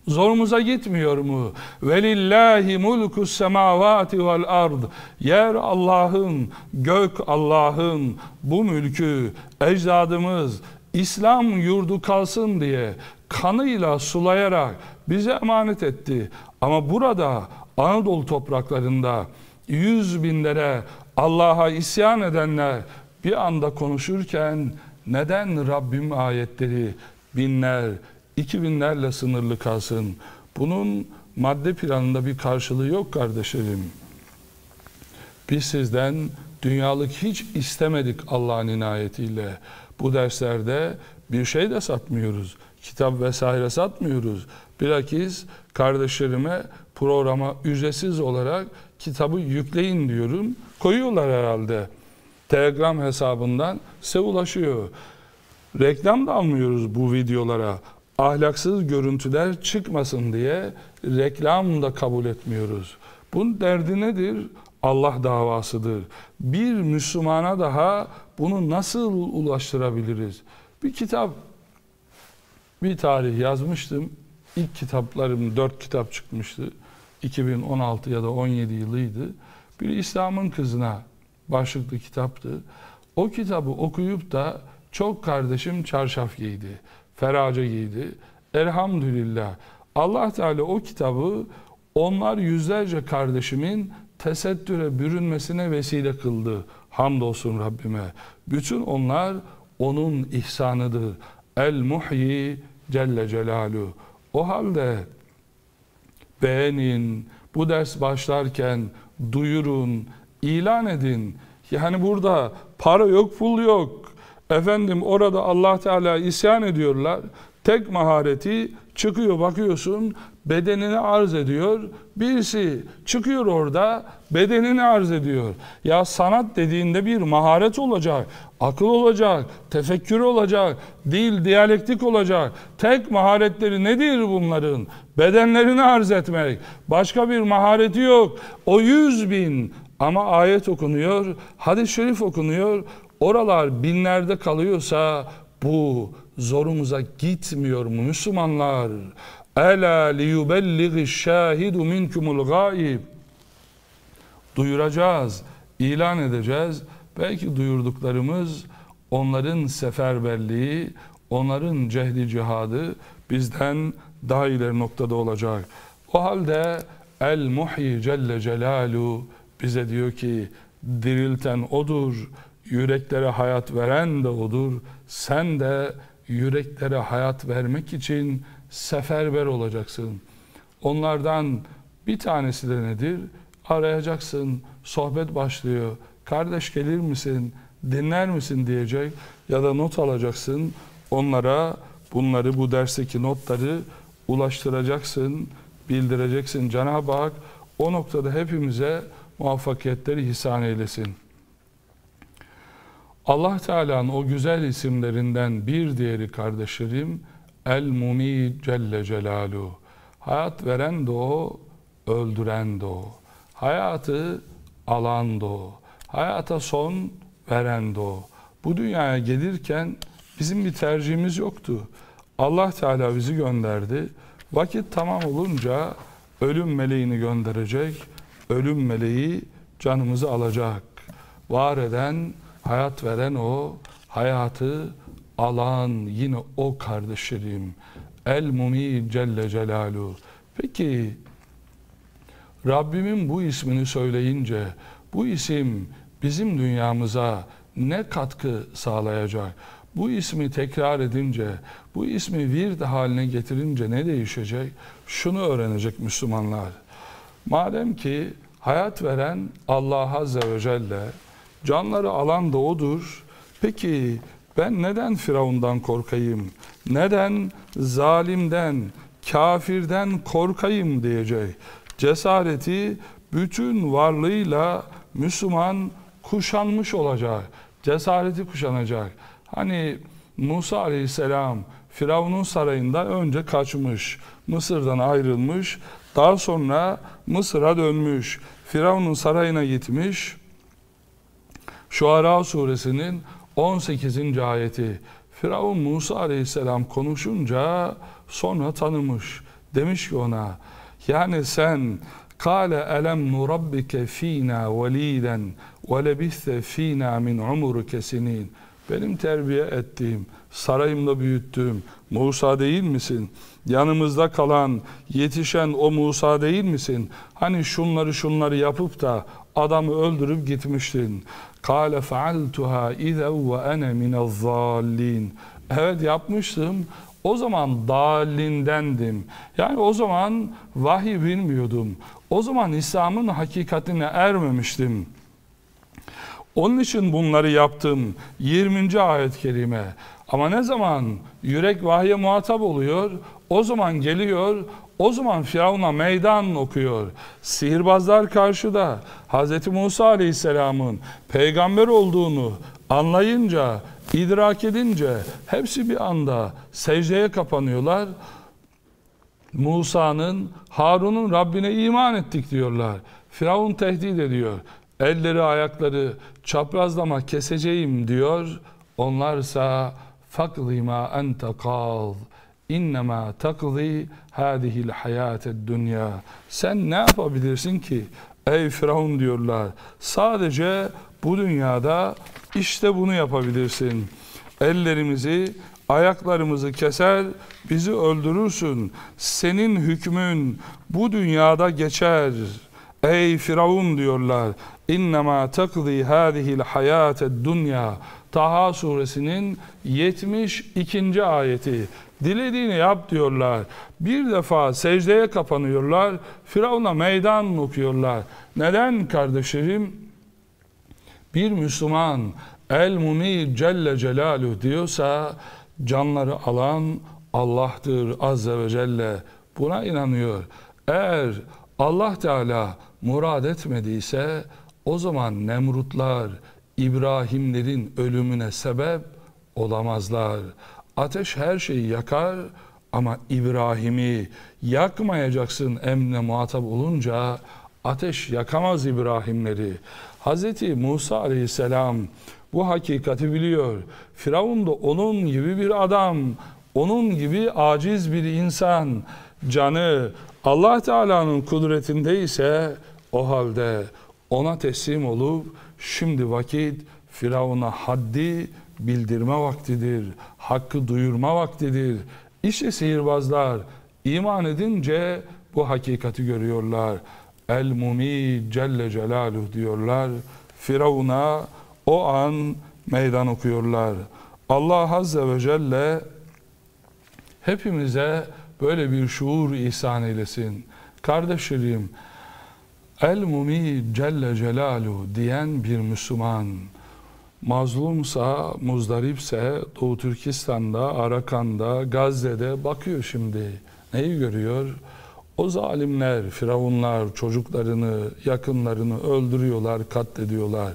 Zorumuza gitmiyor mu? Velillahi mulkus semavati vel ard. Yer Allah'ın, gök Allah'ın. Bu mülkü ecdadımız İslam yurdu kalsın diye kanıyla sulayarak bize emanet etti. Ama burada Anadolu topraklarında 100 binlere Allah'a isyan edenler bir anda konuşurken neden Rabbim ayetleri binler, 2000'lerle sınırlı kalsın? Bunun madde planında bir karşılığı yok kardeşlerim. Biz sizden dünyalık hiç istemedik Allah'ın inayetiyle. Bu derslerde bir şey de satmıyoruz. Kitap vesaire satmıyoruz. Bilakis kardeşlerime programa ücretsiz olarak kitabı yükleyin diyorum. Koyuyorlar herhalde. Telegram hesabından size ulaşıyor. Reklam da almıyoruz bu videolara. Ahlaksız görüntüler çıkmasın diye reklam da kabul etmiyoruz. Bunun derdi nedir? Allah davasıdır. Bir Müslümana daha bunu nasıl ulaştırabiliriz? Bir kitap, bir tarih yazmıştım. İlk kitaplarım 4 kitap çıkmıştı. 2016 ya da 17 yılıydı. Bir İslam'ın Kızına başlıklı kitaptı. O kitabı okuyup da çok kardeşim çarşaf giydi, ferace giydi. Elhamdülillah. Allah Teala o kitabı onlar yüzlerce kardeşimin tesettüre bürünmesine vesile kıldı. Hamdolsun Rabbime. Bütün onlar onun ihsanıdır. El-Muhyî Celle Celaluhu. O halde beğenin, bu ders başlarken duyurun, ilan edin. Yani burada para yok, pul yok. Efendim orada Allah Teala isyan ediyorlar. Tek mahareti çıkıyor, bakıyorsun bedenini arz ediyor. Birisi çıkıyor orada bedenini arz ediyor. Ya sanat dediğinde bir maharet olacak, akıl olacak, tefekkür olacak, dil, diyalektik olacak. Tek maharetleri nedir bunların? Bedenlerini arz etmek. Başka bir mahareti yok. O 100 bin ama ayet okunuyor, hadis-i şerif okunuyor. Oralar binlerde kalıyorsa bu zorumuza gitmiyor mu Müslümanlar? Ela liyubellighi şahidu minkumul gâib. Duyuracağız, ilan edeceğiz. Belki duyurduklarımız onların seferberliği, onların cehdi cihadı bizden daha ileri noktada olacak. O halde El-Muhyî Celle Celaluhu bize diyor ki dirilten odur, yüreklere hayat veren de odur. Sen de yüreklere hayat vermek için seferber olacaksın. Onlardan bir tanesi de nedir? Arayacaksın, sohbet başlıyor. Kardeş gelir misin, dinler misin diyecek ya da not alacaksın. Onlara bunları, bu dersteki notları ulaştıracaksın, bildireceksin. Cenab-ı Hak o noktada hepimize muvaffakiyetleri ihsan eylesin. Allah Teala'nın o güzel isimlerinden bir diğeri kardeşlerim El-Mumît Celle Celaluhu. Hayat veren de o, öldüren de o. Hayatı alan da o. Hayata son veren de o. Bu dünyaya gelirken bizim bir tercihimiz yoktu. Allah Teala bizi gönderdi. Vakit tamam olunca ölüm meleğini gönderecek. Ölüm meleği canımızı alacak. var eden, hayat veren o, hayatı alan yine o kardeşlerim. El-Mumî Celle Celaluhu. Peki Rabbimin bu ismini söyleyince bu isim bizim dünyamıza ne katkı sağlayacak? Bu ismi tekrar edince, bu ismi vird haline getirince ne değişecek? Şunu öğrenecek Müslümanlar. Madem ki hayat veren Allah Azze ve Celle, canları alan da O'dur. Peki ben neden Firavundan korkayım? Neden zalimden, kafirden korkayım diyecek. Cesareti bütün varlığıyla Müslüman kuşanmış olacak. Cesareti kuşanacak. Hani Musa Aleyhisselam Firavun'un sarayından önce kaçmış, Mısır'dan ayrılmış, daha sonra Mısır'a dönmüş, Firavun'un sarayına gitmiş. Şuara suresinin 18. ayeti. Firavun Musa Aleyhisselam konuşunca sonra tanımış. Demiş ki ona, yani sen kâle elem nurabbike fînâ velîden ve lebihte fînâ min umurike sinîn. Benim terbiye ettiğim, sarayımda büyüttüğüm Musa değil misin? Yanımızda kalan, yetişen o Musa değil misin? Hani şunları yapıp da adamı öldürüp gitmiştin. قَالَ فَعَلْتُهَا اِذَا وَاَنَا مِنَ الظَّالِّينَ. Evet yapmıştım. O zaman dalindendim. Yani o zaman vahiy bilmiyordum. O zaman İslam'ın hakikatine ermemiştim. Onun için bunları yaptım. 20. ayet-i kerime. Ama ne zaman yürek vahye muhatap oluyor, o zaman geliyor, o zaman Firavun'a meydan okuyor. Sihirbazlar karşıda Hz. Musa Aleyhisselam'ın peygamber olduğunu anlayınca, idrak edince hepsi bir anda secdeye kapanıyorlar. Musa'nın, Harun'un Rabbine iman ettik diyorlar. Firavun tehdit ediyor. Elleri ayakları çaprazlama keseceğim diyor. Onlarsa فَقْضِ مَا أَنْتَ قَالْ اِنَّمَا تَقْضِي هَذِهِ الْحَيَاتَ الدُّنْيَا. Sen ne yapabilirsin ki ey Firavun diyorlar. Sadece bu dünyada işte bunu yapabilirsin. Ellerimizi, ayaklarımızı keser, bizi öldürürsün. Senin hükmün bu dünyada geçer. Ey Firavun diyorlar. İnnemâ tekzî hâzihil hayâted dünya. Taha suresinin 72. ayeti. Dilediğini yap diyorlar. Bir defa secdeye kapanıyorlar. Firavun'a meydan okuyorlar. Neden kardeşlerim? Bir Müslüman El-Mumî Celle Celaluhu diyorsa canları alan Allah'tır Azze ve Celle. Buna inanıyor. Eğer Allah Teala murad etmediyse o zaman Nemrutlar İbrahimlerin ölümüne sebep olamazlar. Ateş her şeyi yakar ama İbrahim'i yakmayacaksın emrine muhatap olunca ateş yakamaz İbrahimleri. Hz. Musa Aleyhisselam bu hakikati biliyor. Firavun da onun gibi bir adam, onun gibi aciz bir insan. Canı Allah Teala'nın kudretinde ise o halde ona teslim olup şimdi vakit Firavun'a haddi bildirme vaktidir. Hakkı duyurma vaktidir. İşte sihirbazlar iman edince bu hakikati görüyorlar. El-Mumî Celle Celaluhu diyorlar. Firavun'a o an meydan okuyorlar. Allah Azze ve Celle hepimize böyle bir şuur ihsan eylesin. Kardeşlerim, El-Mumî Celle Celaluhu diyen bir Müslüman, mazlumsa, muzdaripse, Doğu Türkistan'da, Arakan'da, Gazze'de bakıyor şimdi. Neyi görüyor? O zalimler, firavunlar çocuklarını, yakınlarını öldürüyorlar, katlediyorlar.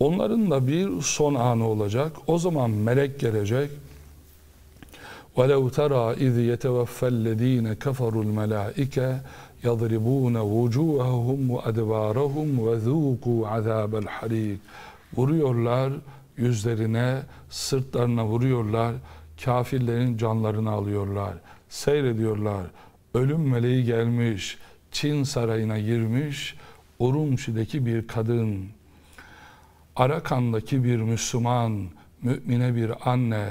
Onların da bir son anı olacak. O zaman melek gelecek. وَلَوْ تَرَى اِذْ يَتَوَفَّ الَّذ۪ينَ كَفَرُوا الْمَلَائِكَةِ يَضْرِبُونَ وُجُوهَهُمْ وَاَدْبَارَهُمْ وَذُوقُوا عَذَابَ الْحَر۪يقِ. Vuruyorlar yüzlerine, sırtlarına vuruyorlar, kafirlerin canlarını alıyorlar, seyrediyorlar. Ölüm meleği gelmiş, Çin sarayına girmiş, Urumçi'deki bir kadın. Arakan'daki bir Müslüman, mümine bir anne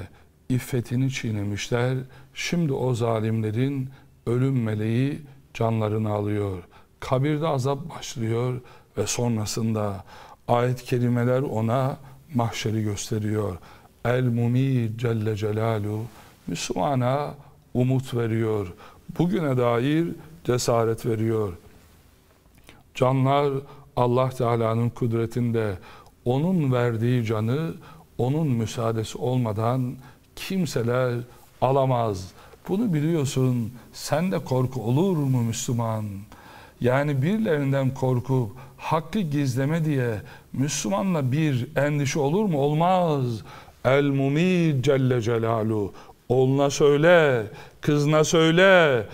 iffetini çiğnemişler. Şimdi o zalimlerin ölüm meleği canlarını alıyor. Kabirde azap başlıyor ve sonrasında ayet-i kerimeler ona mahşeri gösteriyor. El-Mumî Celle Celaluhu Müslümana umut veriyor. Bugüne dair cesaret veriyor. Canlar Allah Teala'nın kudretinde, onun verdiği canı onun müsaadesi olmadan kimseler alamaz. Bunu biliyorsun. Sen de korku olur mu Müslüman? Yani birilerinden korkup hakkı gizleme diye Müslümanla bir endişe olur mu? Olmaz. El-Mumî Celle Celaluhu. Oğluna söyle, kızına söyle,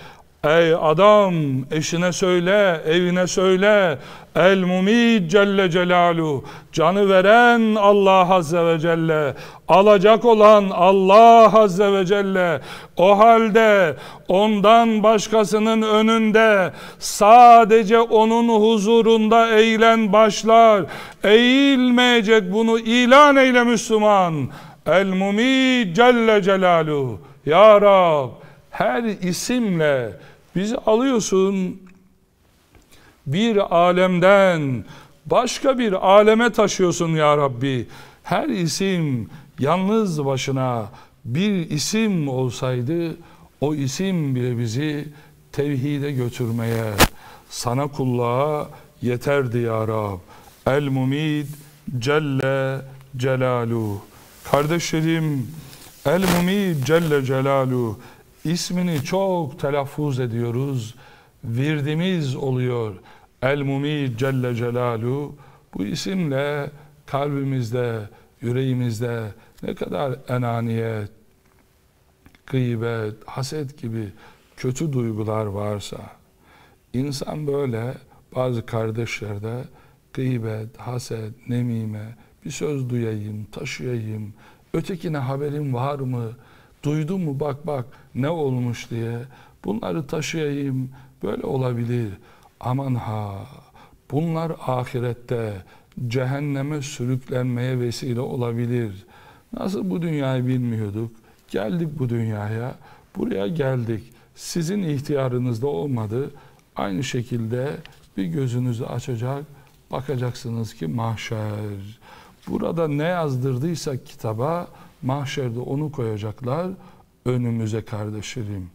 ey adam eşine söyle, evine söyle. El-Mumît Celle Celaluhu. Canı veren Allah Azze ve Celle. Alacak olan Allah Azze ve Celle. O halde ondan başkasının önünde sadece onun huzurunda eğilen başlar eğilmeyecek, bunu ilan eyle Müslüman. El-Mumît Celle Celaluhu. Ya Rab, her isimle bizi alıyorsun, bir alemden başka bir aleme taşıyorsun ya Rabbi. Her isim yalnız başına bir isim olsaydı, o isim bile bizi tevhide götürmeye, sana kulluğa yeterdi ya Rab. El-Mumît Celle Celaluhu. Kardeşlerim, El-Mumît Celle Celaluhu İsmini çok telaffuz ediyoruz. Virdimiz oluyor. El-Mumît Celle Celaluhu. Bu isimle kalbimizde, yüreğimizde ne kadar enaniyet, gıybet, haset gibi kötü duygular varsa, insan böyle bazı kardeşlerde gıybet, haset, nemime, bir söz duyayım, taşıyayım, ötekine haberim var mı, duydun mu, bak bak ne olmuş diye bunları taşıyayım, böyle olabilir. Aman ha, bunlar ahirette cehenneme sürüklenmeye vesile olabilir. Nasıl bu dünyayı bilmiyorduk, geldik bu dünyaya, buraya geldik, sizin ihtiyarınızda olmadı, aynı şekilde bir gözünüzü açacak, bakacaksınız ki mahşer. Burada ne yazdırdıysak kitaba, mahşerde onu koyacaklar önümüze kardeşlerim.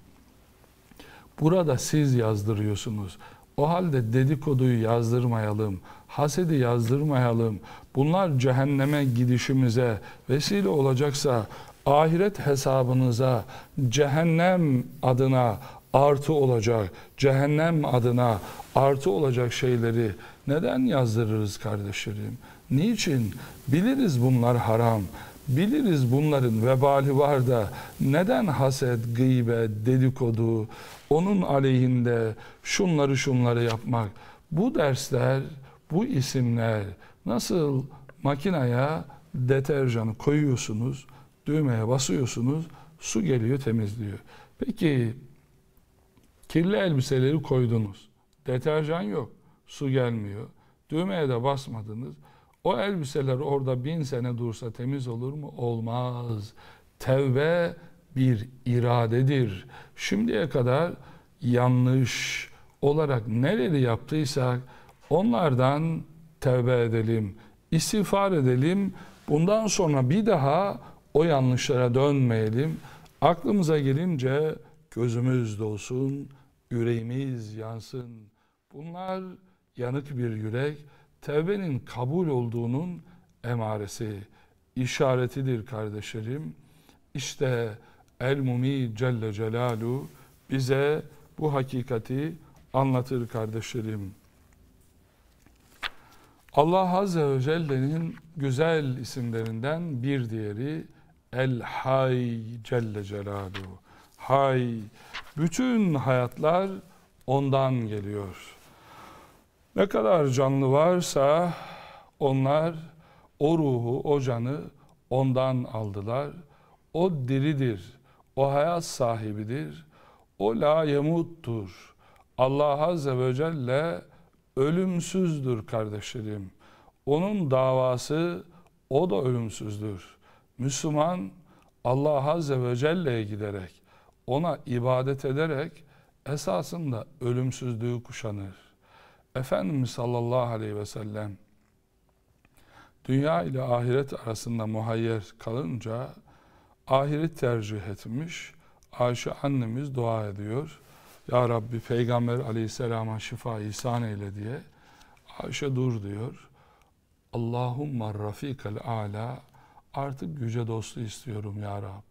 Burada siz yazdırıyorsunuz. O halde dedikoduyu yazdırmayalım, hasedi yazdırmayalım. Bunlar cehenneme gidişimize vesile olacaksa, ahiret hesabınıza cehennem adına artı olacak, cehennem adına artı olacak şeyleri neden yazdırırız kardeşlerim? Niçin? Biliriz bunlar haram. Biliriz bunların vebali var da neden haset, gıybet, dedikodu, onun aleyhinde şunları şunları yapmak? Bu dersler, bu isimler, nasıl makinaya deterjanı koyuyorsunuz, düğmeye basıyorsunuz, su geliyor temizliyor. Peki kirli elbiseleri koydunuz, deterjan yok, su gelmiyor, düğmeye de basmadınız. O elbiseler orada 1000 sene dursa temiz olur mu? Olmaz. Tevbe bir iradedir. Şimdiye kadar yanlış olarak neleri yaptıysak onlardan tevbe edelim, istiğfar edelim. Bundan sonra bir daha o yanlışlara dönmeyelim. Aklımıza gelince gözümüz dolsun, yüreğimiz yansın. Bunlar yanık bir yürek, tevbenin kabul olduğunun emaresi, işaretidir kardeşlerim. İşte El-Mumî Celle Celaluhu bize bu hakikati anlatır kardeşlerim. Allah Azze ve Celle'nin güzel isimlerinden bir diğeri El-Hayy Celle Celaluhu. Hay, bütün hayatlar ondan geliyor. Ne kadar canlı varsa onlar o ruhu, o canı ondan aldılar. O diridir, o hayat sahibidir, o la yemuttur. Allah Azze ve Celle ölümsüzdür kardeşlerim. Onun davası, o da ölümsüzdür. Müslüman Allah Azze ve Celle'ye giderek, ona ibadet ederek esasında ölümsüzlüğü kuşanır. Efendimiz sallallahu aleyhi ve sellem dünya ile ahiret arasında muhayyer kalınca ahiret tercih etmiş. Ayşe annemiz dua ediyor. Ya Rabbi Peygamber aleyhisselama şifa ihsan eyle diye. Ayşe dur diyor. Allahumma rafikel ala, artık yüce dostu istiyorum ya Rab.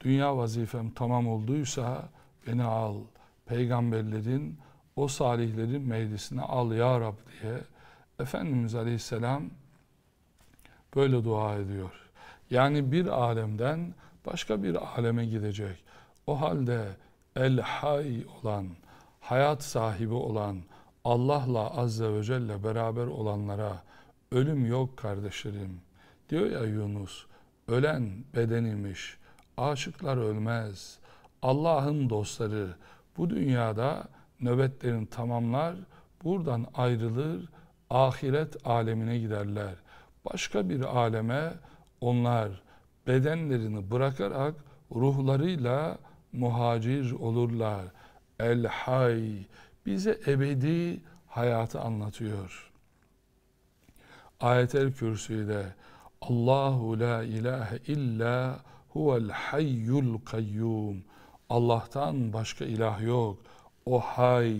Dünya vazifem tamam olduysa beni al. Peygamberlerin, o salihlerin meclisine al ya Rab diye Efendimiz aleyhisselam böyle dua ediyor. Yani bir alemden başka bir aleme gidecek. O halde El-Hayy olan, hayat sahibi olan, Allah'la Azze ve Celle beraber olanlara ölüm yok kardeşlerim. Diyor ya Yunus, ölen beden imiş, aşıklar ölmez. Allah'ın dostları bu dünyada nöbetlerini tamamlar, buradan ayrılır, ahiret alemine giderler. Başka bir aleme onlar bedenlerini bırakarak ruhlarıyla muhacir olurlar. El-Hayy bize ebedi hayatı anlatıyor. Ayet-el Kürsü'de Allahu la ilahe illa huvel hayyul kayyûm. Allah'tan başka ilah yok. O hay,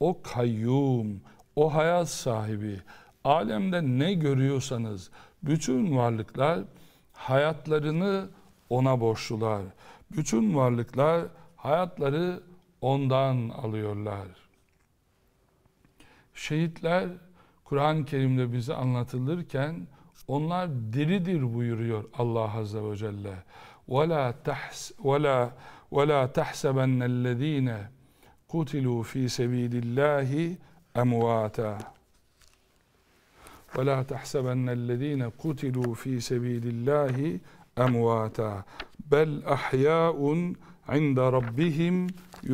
o kayyum, o hayat sahibi. Alemde ne görüyorsanız bütün varlıklar hayatlarını ona borçlular. Bütün varlıklar hayatları ondan alıyorlar. Şehitler Kur'an-ı Kerim'de bize anlatılırken onlar diridir buyuruyor Allah Azze ve Celle. وَلَا تَحْسَبَنَّ الَّذ۪ينَ قُتِلُوا ف۪ي سَب۪يلِ اللّٰهِ اَمْوَاتًا وَلَا تَحْسَبَنَّ الَّذ۪ينَ قُتِلُوا ف۪ي سَب۪يلِ اللّٰهِ اَمْوَاتًا بَلْ اَحْيَاءٌ عِنْدَ رَبِّهِمْ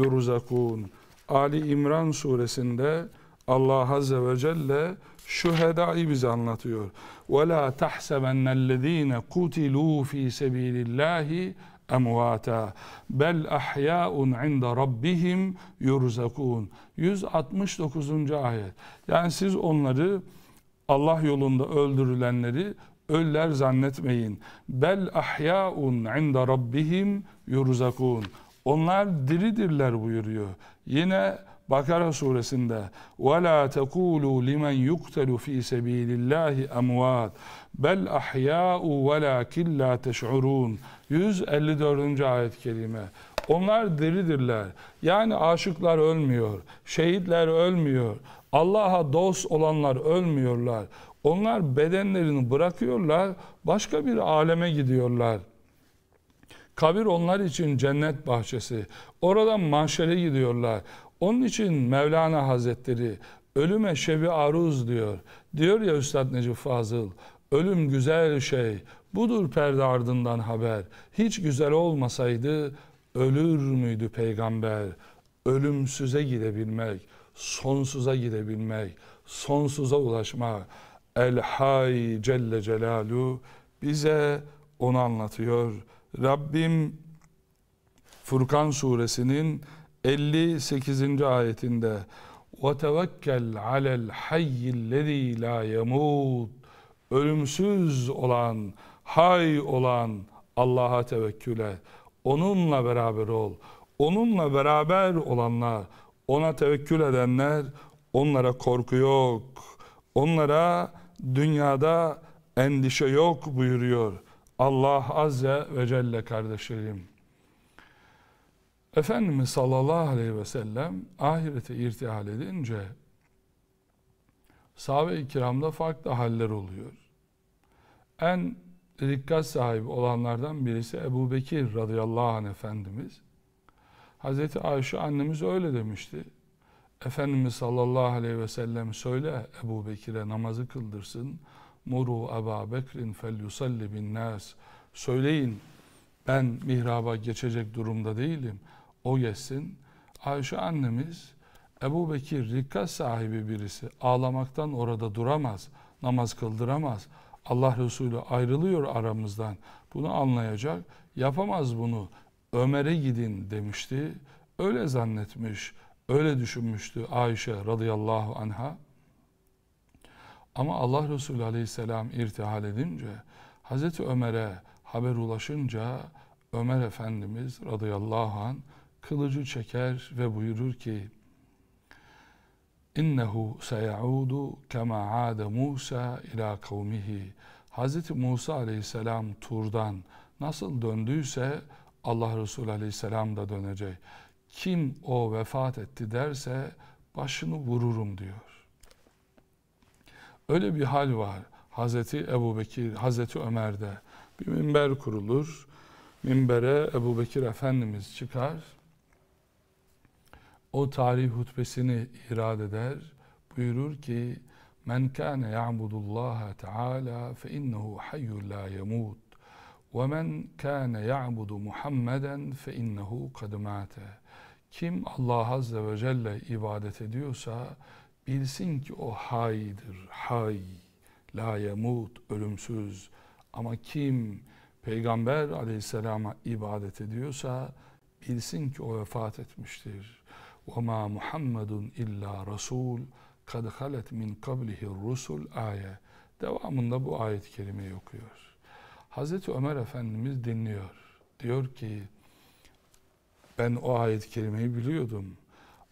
يُرْزَقُونَ. Ali İmran suresinde Allah Azze ve Celle şühedayı bize anlatıyor. وَلَا تَحْسَبَنَّ الَّذ۪ينَ قُتِلُوا ف۪ي سَب۪يلِ اللّٰهِ اَمْوَاتًا بَلْ اَحْيَاءٌ عِنْدَ رَبِّهِمْ يُرْزَقُونَ. 169. ayet. Yani siz onları, Allah yolunda öldürülenleri ölüler zannetmeyin. Bel ahyaun inda rabbihim yurzakun. Onlar diridirler buyuruyor. Yine Bakara suresinde ve la tekulu limen yuqtalu fi sabilillahi amwat bel ahyau velakin la teş'urun. 154. ayet-i kerime. Onlar diridirler. Yani aşıklar ölmüyor, şehitler ölmüyor, Allah'a dost olanlar ölmüyorlar. Onlar bedenlerini bırakıyorlar, başka bir aleme gidiyorlar. Kabir onlar için cennet bahçesi. Oradan mahşere gidiyorlar. Onun için Mevlana Hazretleri ölüme şebi aruz diyor. Diyor ya Üstad Necip Fazıl, ölüm güzel şey, budur perde ardından haber. Hiç güzel olmasaydı ölür müydü peygamber? Ölümsüze gidebilmek, sonsuza gidebilmek, sonsuza ulaşmak. El-Hayy Celle Celaluhu bize onu anlatıyor. Rabbim Furkan suresinin 58. ayetinde وَتَوَكَّلْ عَلَى الْحَيِّ الَّذ۪ي لَا يَمُوتُ. Ölümsüz olan, hay olan Allah'a tevekkül et. Onunla beraber ol. Onunla beraber olanlar, ona tevekkül edenler, onlara korku yok. Onlara dünyada endişe yok buyuruyor Allah Azze ve Celle kardeşlerim. Efendimiz sallallahu aleyhi ve sellem ahirete irtihal edince sahabe-i kiramda farklı haller oluyor. En dikkat sahibi olanlardan birisi Ebu Bekir radıyallahu anh Efendimiz. Hazreti Ayşe annemiz öyle demişti. Efendimiz sallallahu aleyhi ve sellem söyle Ebu Bekir'e namazı kıldırsın. Muru Eba Bekrin fel yusalli bin nas. Söyleyin ben mihraba geçecek durumda değilim. O geçsin. Ayşe annemiz Ebu Bekir rikkat sahibi birisi. Ağlamaktan orada duramaz. namaz kıldıramaz. Allah Resulü ayrılıyor aramızdan. Bunu anlayacak, yapamaz bunu. Ömer'e gidin demişti. Öyle zannetmiş, öyle düşünmüştü Ayşe radıyallahu anha. Ama Allah Resulü aleyhisselam irtihal edince, Hazreti Ömer'e haber ulaşınca, Ömer Efendimiz radıyallahu anh kılıcı çeker ve buyurur ki, İnnehu seyaudu kema ade Musa ila kavmihi. Hazreti Musa aleyhisselam Tur'dan nasıl döndüyse Allah Resulü aleyhisselam da dönecek. Kim o vefat etti derse başını vururum diyor. Öyle bir hal var Hazreti Ebubekir, Hazreti Ömer'de. Bir minber kurulur. Minbere Ebubekir Efendimiz çıkar. O tarih hutbesini irad eder. Buyurur ki, "Men kana ya'budullaha Teala fe innehu hayyun la yamut. Ve men kana ya'budu Muhammeden fe innehu kad mate." Kim Allah azze ve celle ibadet ediyorsa bilsin ki o haydır. Hay, la yamut, ölümsüz. Ama kim Peygamber aleyhisselama ibadet ediyorsa bilsin ki o vefat etmiştir. وَمَا مُحَمَّدٌ اِلَّا رَسُولٌ قَدْ خَلَتْ مِنْ قَبْلِهِ الرُّسُلُ آيَةٌ. Devamında bu ayet-i kerimeyi okuyor. Hazreti Ömer Efendimiz dinliyor. Diyor ki, ben o ayet-i kerimeyi biliyordum.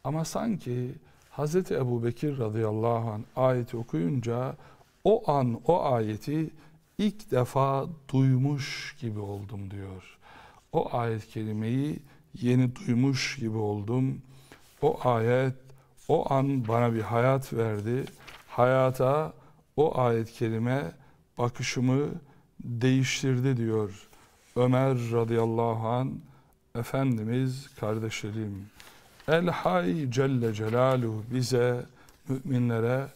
Ama sanki Hazreti Ebubekir radıyallahu anh ayeti okuyunca o an o ayeti ilk defa duymuş gibi oldum diyor. O ayet-i kerimeyi yeni duymuş gibi oldum. O ayet, o an bana bir hayat verdi. Hayata o ayet-i kerime bakışımı değiştirdi diyor. Ömer radıyallahu anh, Efendimiz kardeşlerim, El-Hayy Celle Celaluhu bize, müminlere,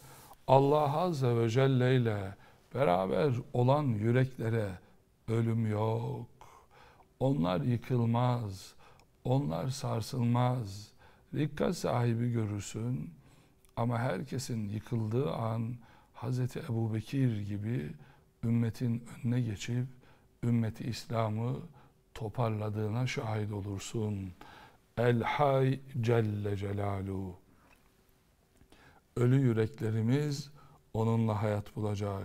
Allah Azze ve Celle ile beraber olan yüreklere ölüm yok. Onlar yıkılmaz, onlar sarsılmaz. Dikkat sahibi görürsün ama herkesin yıkıldığı an Hazreti Ebubekir gibi ümmetin önüne geçip ümmeti İslam'ı toparladığına şahit olursun. El-Hayy Celle Celaluhu. Ölü yüreklerimiz onunla hayat bulacak.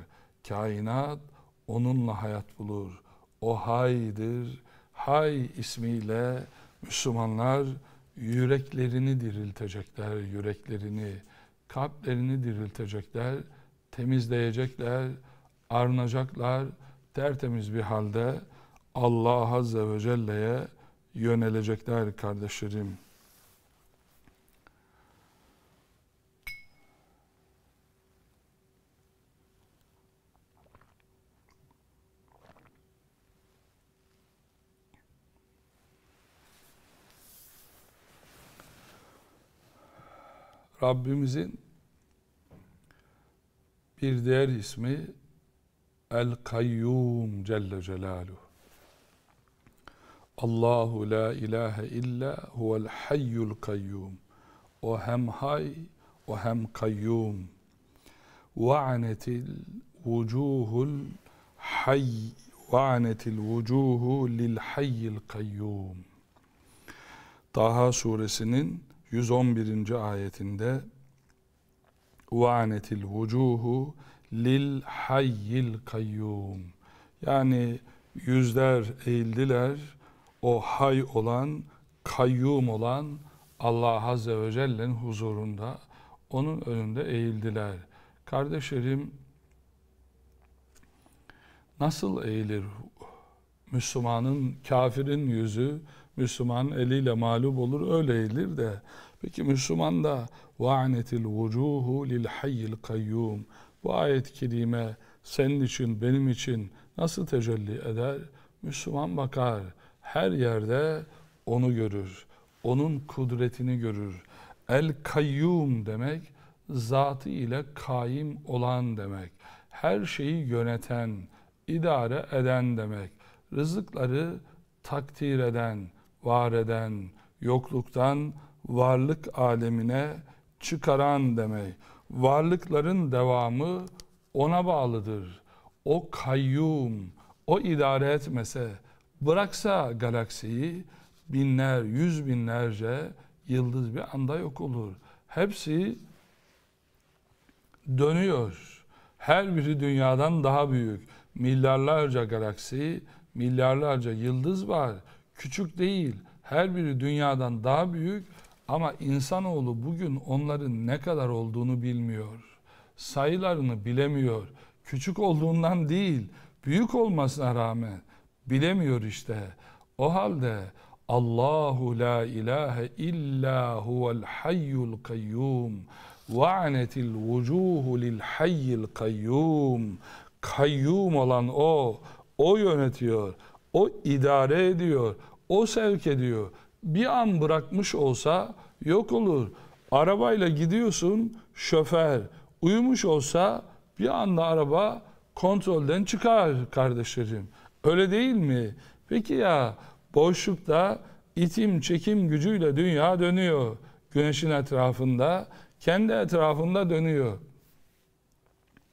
Kainat onunla hayat bulur. O Hay'dir. Hay ismiyle Müslümanlar yüreklerini diriltecekler, yüreklerini, kalplerini diriltecekler, temizleyecekler, arınacaklar, tertemiz bir halde Allah Azze ve Celle'ye yönelecekler kardeşlerim. Rabbimizin bir diğer ismi El-Kayyûm Celle Celaluhu. Allahu la ilahe illa huvel hayyul kayyûm. O hem hay, o hem kayyûm. Va'anetil vucuhul hayy. Va'anetil vucuhu lil hayyil kayyûm. Taha suresinin 111. ayetinde وَاَنَتِ الْوُجُوهُ لِلْحَيِّ الْقَيُّومِ. Yani yüzler eğildiler o hay olan, kayyum olan Allah Azze ve Celle'nin huzurunda, onun önünde eğildiler. Kardeşlerim, nasıl eğilir Müslümanın, kafirin yüzü? Müslüman eliyle mağlup olur, öyle eğilir de. Peki Müslüman da وَاَنَتِ الْوُجُوهُ لِلْحَيِّ الْقَيُّومِ. Bu ayet-i kerime senin için, benim için nasıl tecelli eder? Müslüman bakar, her yerde onu görür, onun kudretini görür. El-Kayyum demek, zatı ile kaim olan demek. Her şeyi yöneten, idare eden demek. Rızıkları takdir eden, var eden, yokluktan varlık alemine çıkaran demek. Varlıkların devamı ona bağlıdır. O kayyum, o idare etmese, bıraksa galaksiyi, binler, yüz binlerce yıldız bir anda yok olur. Hepsi dönüyor. Her biri dünyadan daha büyük. Milyarlarca galaksi, milyarlarca yıldız var. Küçük değil. Her biri dünyadan daha büyük. Ama insanoğlu bugün onların ne kadar olduğunu bilmiyor. Sayılarını bilemiyor. Küçük olduğundan değil, büyük olmasına rağmen bilemiyor işte. O halde Allahu la ilahe illa huvel hayyul kayyum ve anetil vucuhu lil hayyil kayyum. Kayyum olan o, o yönetiyor, o idare ediyor, o sevk ediyor. Bir an bırakmış olsa yok olur. Arabayla gidiyorsun, şoför uyumuş olsa bir anda araba kontrolden çıkar kardeşlerim. Öyle değil mi? Peki ya boşlukta itim çekim gücüyle dünya dönüyor. Güneşin etrafında, kendi etrafında dönüyor.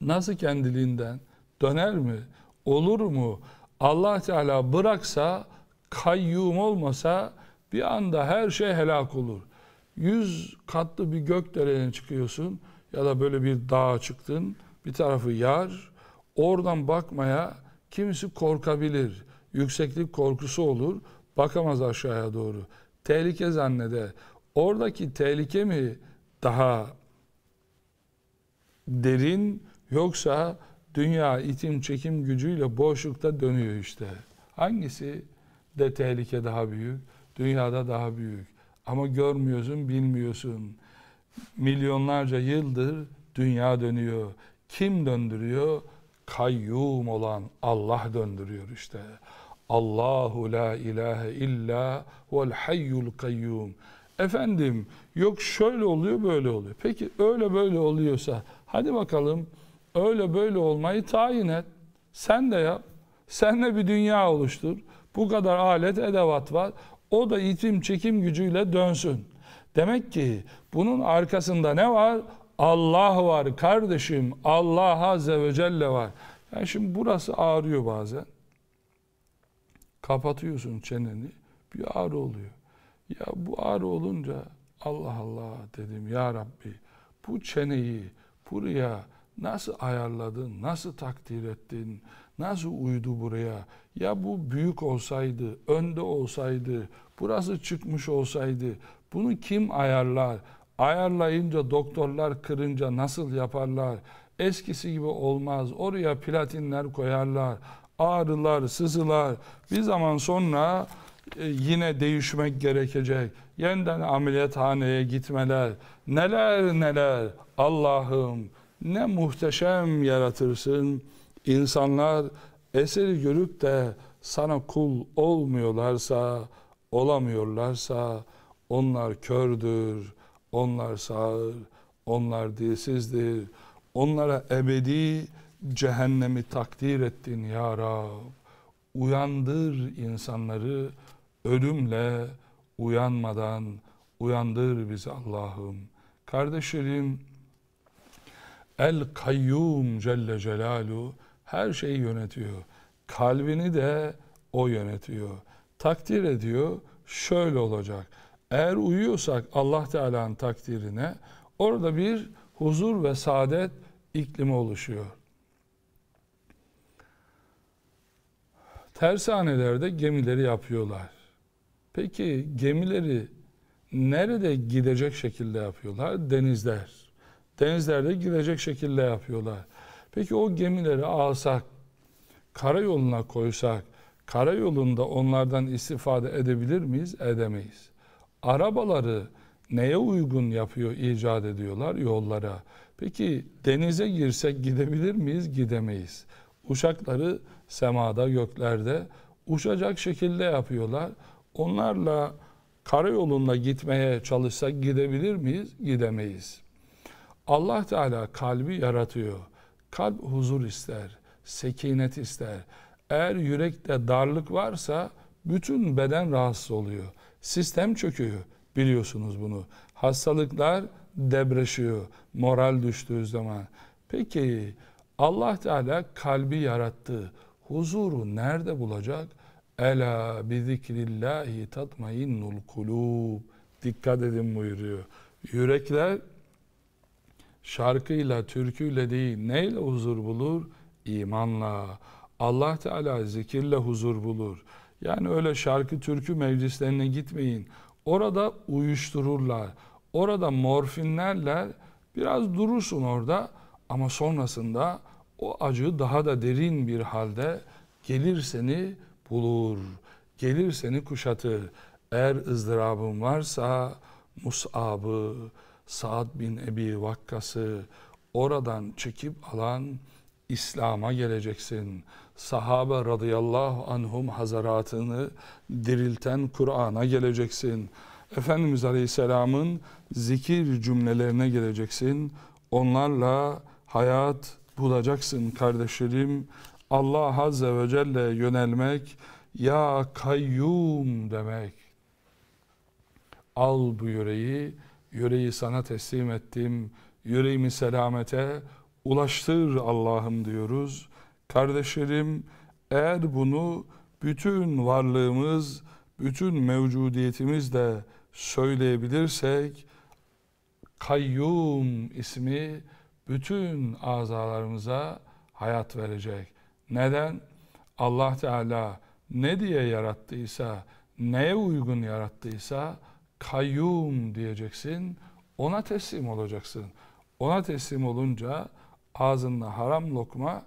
Nasıl kendiliğinden? Döner mi? Olur mu? Allah Teala bıraksa, kayyum olmasa bir anda her şey helak olur. 100 katlı bir gökdelene çıkıyorsun ya da böyle bir dağa çıktın. Bir tarafı yar, oradan bakmaya kimisi korkabilir. Yükseklik korkusu olur, bakamaz aşağıya doğru. Tehlike zanneder. Oradaki tehlike mi daha derin, yoksa dünya itim çekim gücüyle boşlukta dönüyor işte. Hangisi de tehlike daha büyük? Dünyada daha büyük. Ama görmüyorsun, bilmiyorsun. Milyonlarca yıldır dünya dönüyor. Kim döndürüyor? Kayyum olan Allah döndürüyor işte. Allahu la ilahe illa huvel hayyul kayyum. Efendim, yok şöyle oluyor, böyle oluyor. Peki öyle böyle oluyorsa, hadi bakalım öyle böyle olmayı tayin et. Sen de yap. Sen de bir dünya oluştur. Bu kadar alet, edevat var. O da itim çekim gücüyle dönsün. Demek ki bunun arkasında ne var? Allah var kardeşim. Allah Azze ve Celle var. Yani şimdi burası ağrıyor bazen. Kapatıyorsun çeneni. Bir ağrı oluyor. Ya bu ağrı olunca Allah Allah dedim. Ya Rabbi, bu çeneyi buraya nasıl ayarladın? Nasıl takdir ettin? Nasıl uydu buraya? Ya bu büyük olsaydı, önde olsaydı, burası çıkmış olsaydı, bunu kim ayarlar? Ayarlayınca, doktorlar kırınca nasıl yaparlar? Eskisi gibi olmaz. Oraya platinler koyarlar. Ağrılar, sızılar. Bir zaman sonra yine değişmek gerekecek. Yeniden ameliyathaneye gitmeler. Neler neler. Allah'ım ne muhteşem yaratırsın. İnsanlar eseri görüp de sana kul olamıyorlarsa onlar kördür, onlar sağır, onlar dilsizdir. Onlara ebedi cehennemi takdir ettin ya Rab. Uyandır insanları ölümle, uyanmadan uyandır bizi Allah'ım. Kardeşlerim, El-Kayyûm Celle Celaluhu her şeyi yönetiyor. Kalbini de o yönetiyor. Takdir ediyor, şöyle olacak. Eğer uyuyorsak Allah Teala'nın takdirine, orada bir huzur ve saadet iklimi oluşuyor. Tersanelerde gemileri yapıyorlar. Peki gemileri nerede gidecek şekilde yapıyorlar? Denizler. Denizlerde gidecek şekilde yapıyorlar. Peki o gemileri alsak, karayoluna koysak, karayolunda onlardan istifade edebilir miyiz? Edemeyiz. Arabaları neye uygun yapıyor, icat ediyorlar? Yollara. Peki denize girsek gidebilir miyiz? Gidemeyiz. Uçakları semada, göklerde uçacak şekilde yapıyorlar. Onlarla karayoluna gitmeye çalışsak gidebilir miyiz? Gidemeyiz. Allah Teala kalbi yaratıyor. Kalp huzur ister, sekinet ister. Eğer yürekte darlık varsa bütün beden rahatsız oluyor. Sistem çöküyor. Biliyorsunuz bunu. Hastalıklar debreşiyor. Moral düştüğü zaman. Peki Allah Teala kalbi yarattığı huzuru nerede bulacak? Ela bi zikrillahi tatmainnul kulub. Dikkat edin buyuruyor. Yürekler şarkıyla, türküyle değil, neyle huzur bulur? İmanla. Allah Teala zikirle huzur bulur. Yani öyle şarkı, türkü meclislerine gitmeyin. Orada uyuştururlar. Orada morfinlerle biraz durursun orada, ama sonrasında o acı daha da derin bir halde gelir seni bulur. Gelir seni kuşatır. Eğer ızdırabın varsa Mus'ab'ı, Sa'd bin Ebi Vakkas'ı oradan çekip alan İslam'a geleceksin. Sahabe radıyallahu anhum hazaratını dirilten Kur'an'a geleceksin. Efendimiz Aleyhisselam'ın zikir cümlelerine geleceksin. Onlarla hayat bulacaksın kardeşlerim. Allah Azze ve Celle yönelmek, Ya Kayyûm demek. Al bu yüreği, yüreği sana teslim ettim. Yüreğimi selamete ulaştır Allah'ım diyoruz. Kardeşlerim, eğer bunu bütün varlığımız, bütün mevcudiyetimizle söyleyebilirsek, Kayyum ismi bütün azalarımıza hayat verecek. Neden? Allah Teala ne diye yarattıysa, neye uygun yarattıysa Kayyum diyeceksin, ona teslim olacaksın. Ona teslim olunca ağzında haram lokma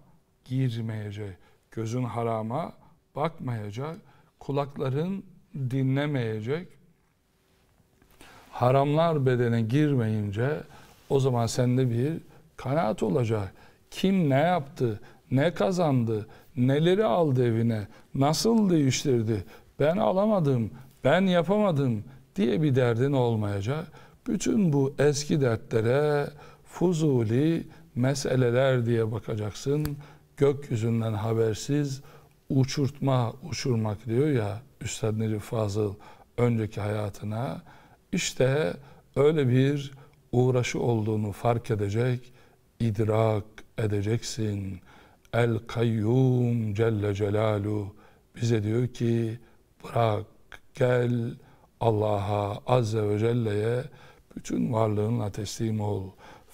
girmeyecek, gözün harama bakmayacak, kulakların dinlemeyecek. Haramlar bedene girmeyince o zaman sende bir kanaat olacak. Kim ne yaptı, ne kazandı, neleri aldı evine, nasıl değiştirdi, ben alamadım, ben yapamadım diye bir derdin olmayacak. Bütün bu eski dertlere fuzuli meseleler diye bakacaksın. Gökyüzünden habersiz uçurtma uçurmak diyor ya Üstad Necip Fazıl önceki hayatına. İşte öyle bir uğraşı olduğunu fark edecek, idrak edeceksin. El-Kayyûm Celle Celaluhu bize diyor ki bırak, gel Allah'a Azze ve Celle'ye bütün varlığınla teslim ol.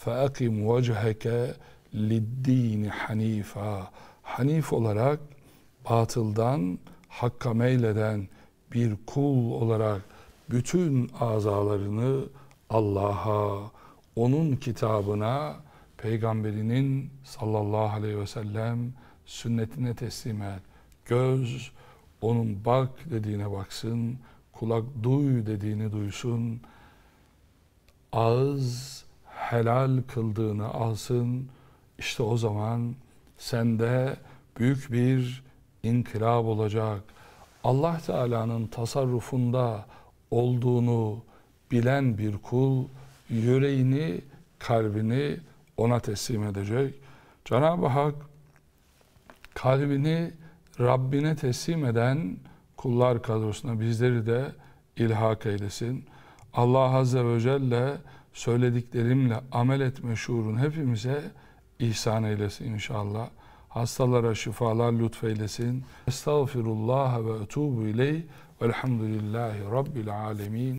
فَاَقِمْ وَجْهَكَ لِدِّينِ حَن۪يفًا. Hanif olarak, batıldan hakka meyleden bir kul olarak bütün azalarını Allah'a, onun kitabına, Peygamberinin sallallahu aleyhi ve sellem sünnetine teslim et. Göz, onun bak dediğine baksın, kulak duy dediğini duysun, ağız helal kıldığını alsın. İşte o zaman sende büyük bir inkılap olacak. Allah Teala'nın tasarrufunda olduğunu bilen bir kul, yüreğini, kalbini ona teslim edecek. Cenab-ı Hak kalbini Rabbine teslim eden kullar kadrosuna bizleri de ilhak eylesin. Allah Azze ve Celle söylediklerimle amel etme şuurunu hepimize ihsan eylesin inşallah. Hastalara şifalar lütfeylesin. Estağfirullah ve etûbü ileyh. Velhamdülillahi Rabbil âlemin.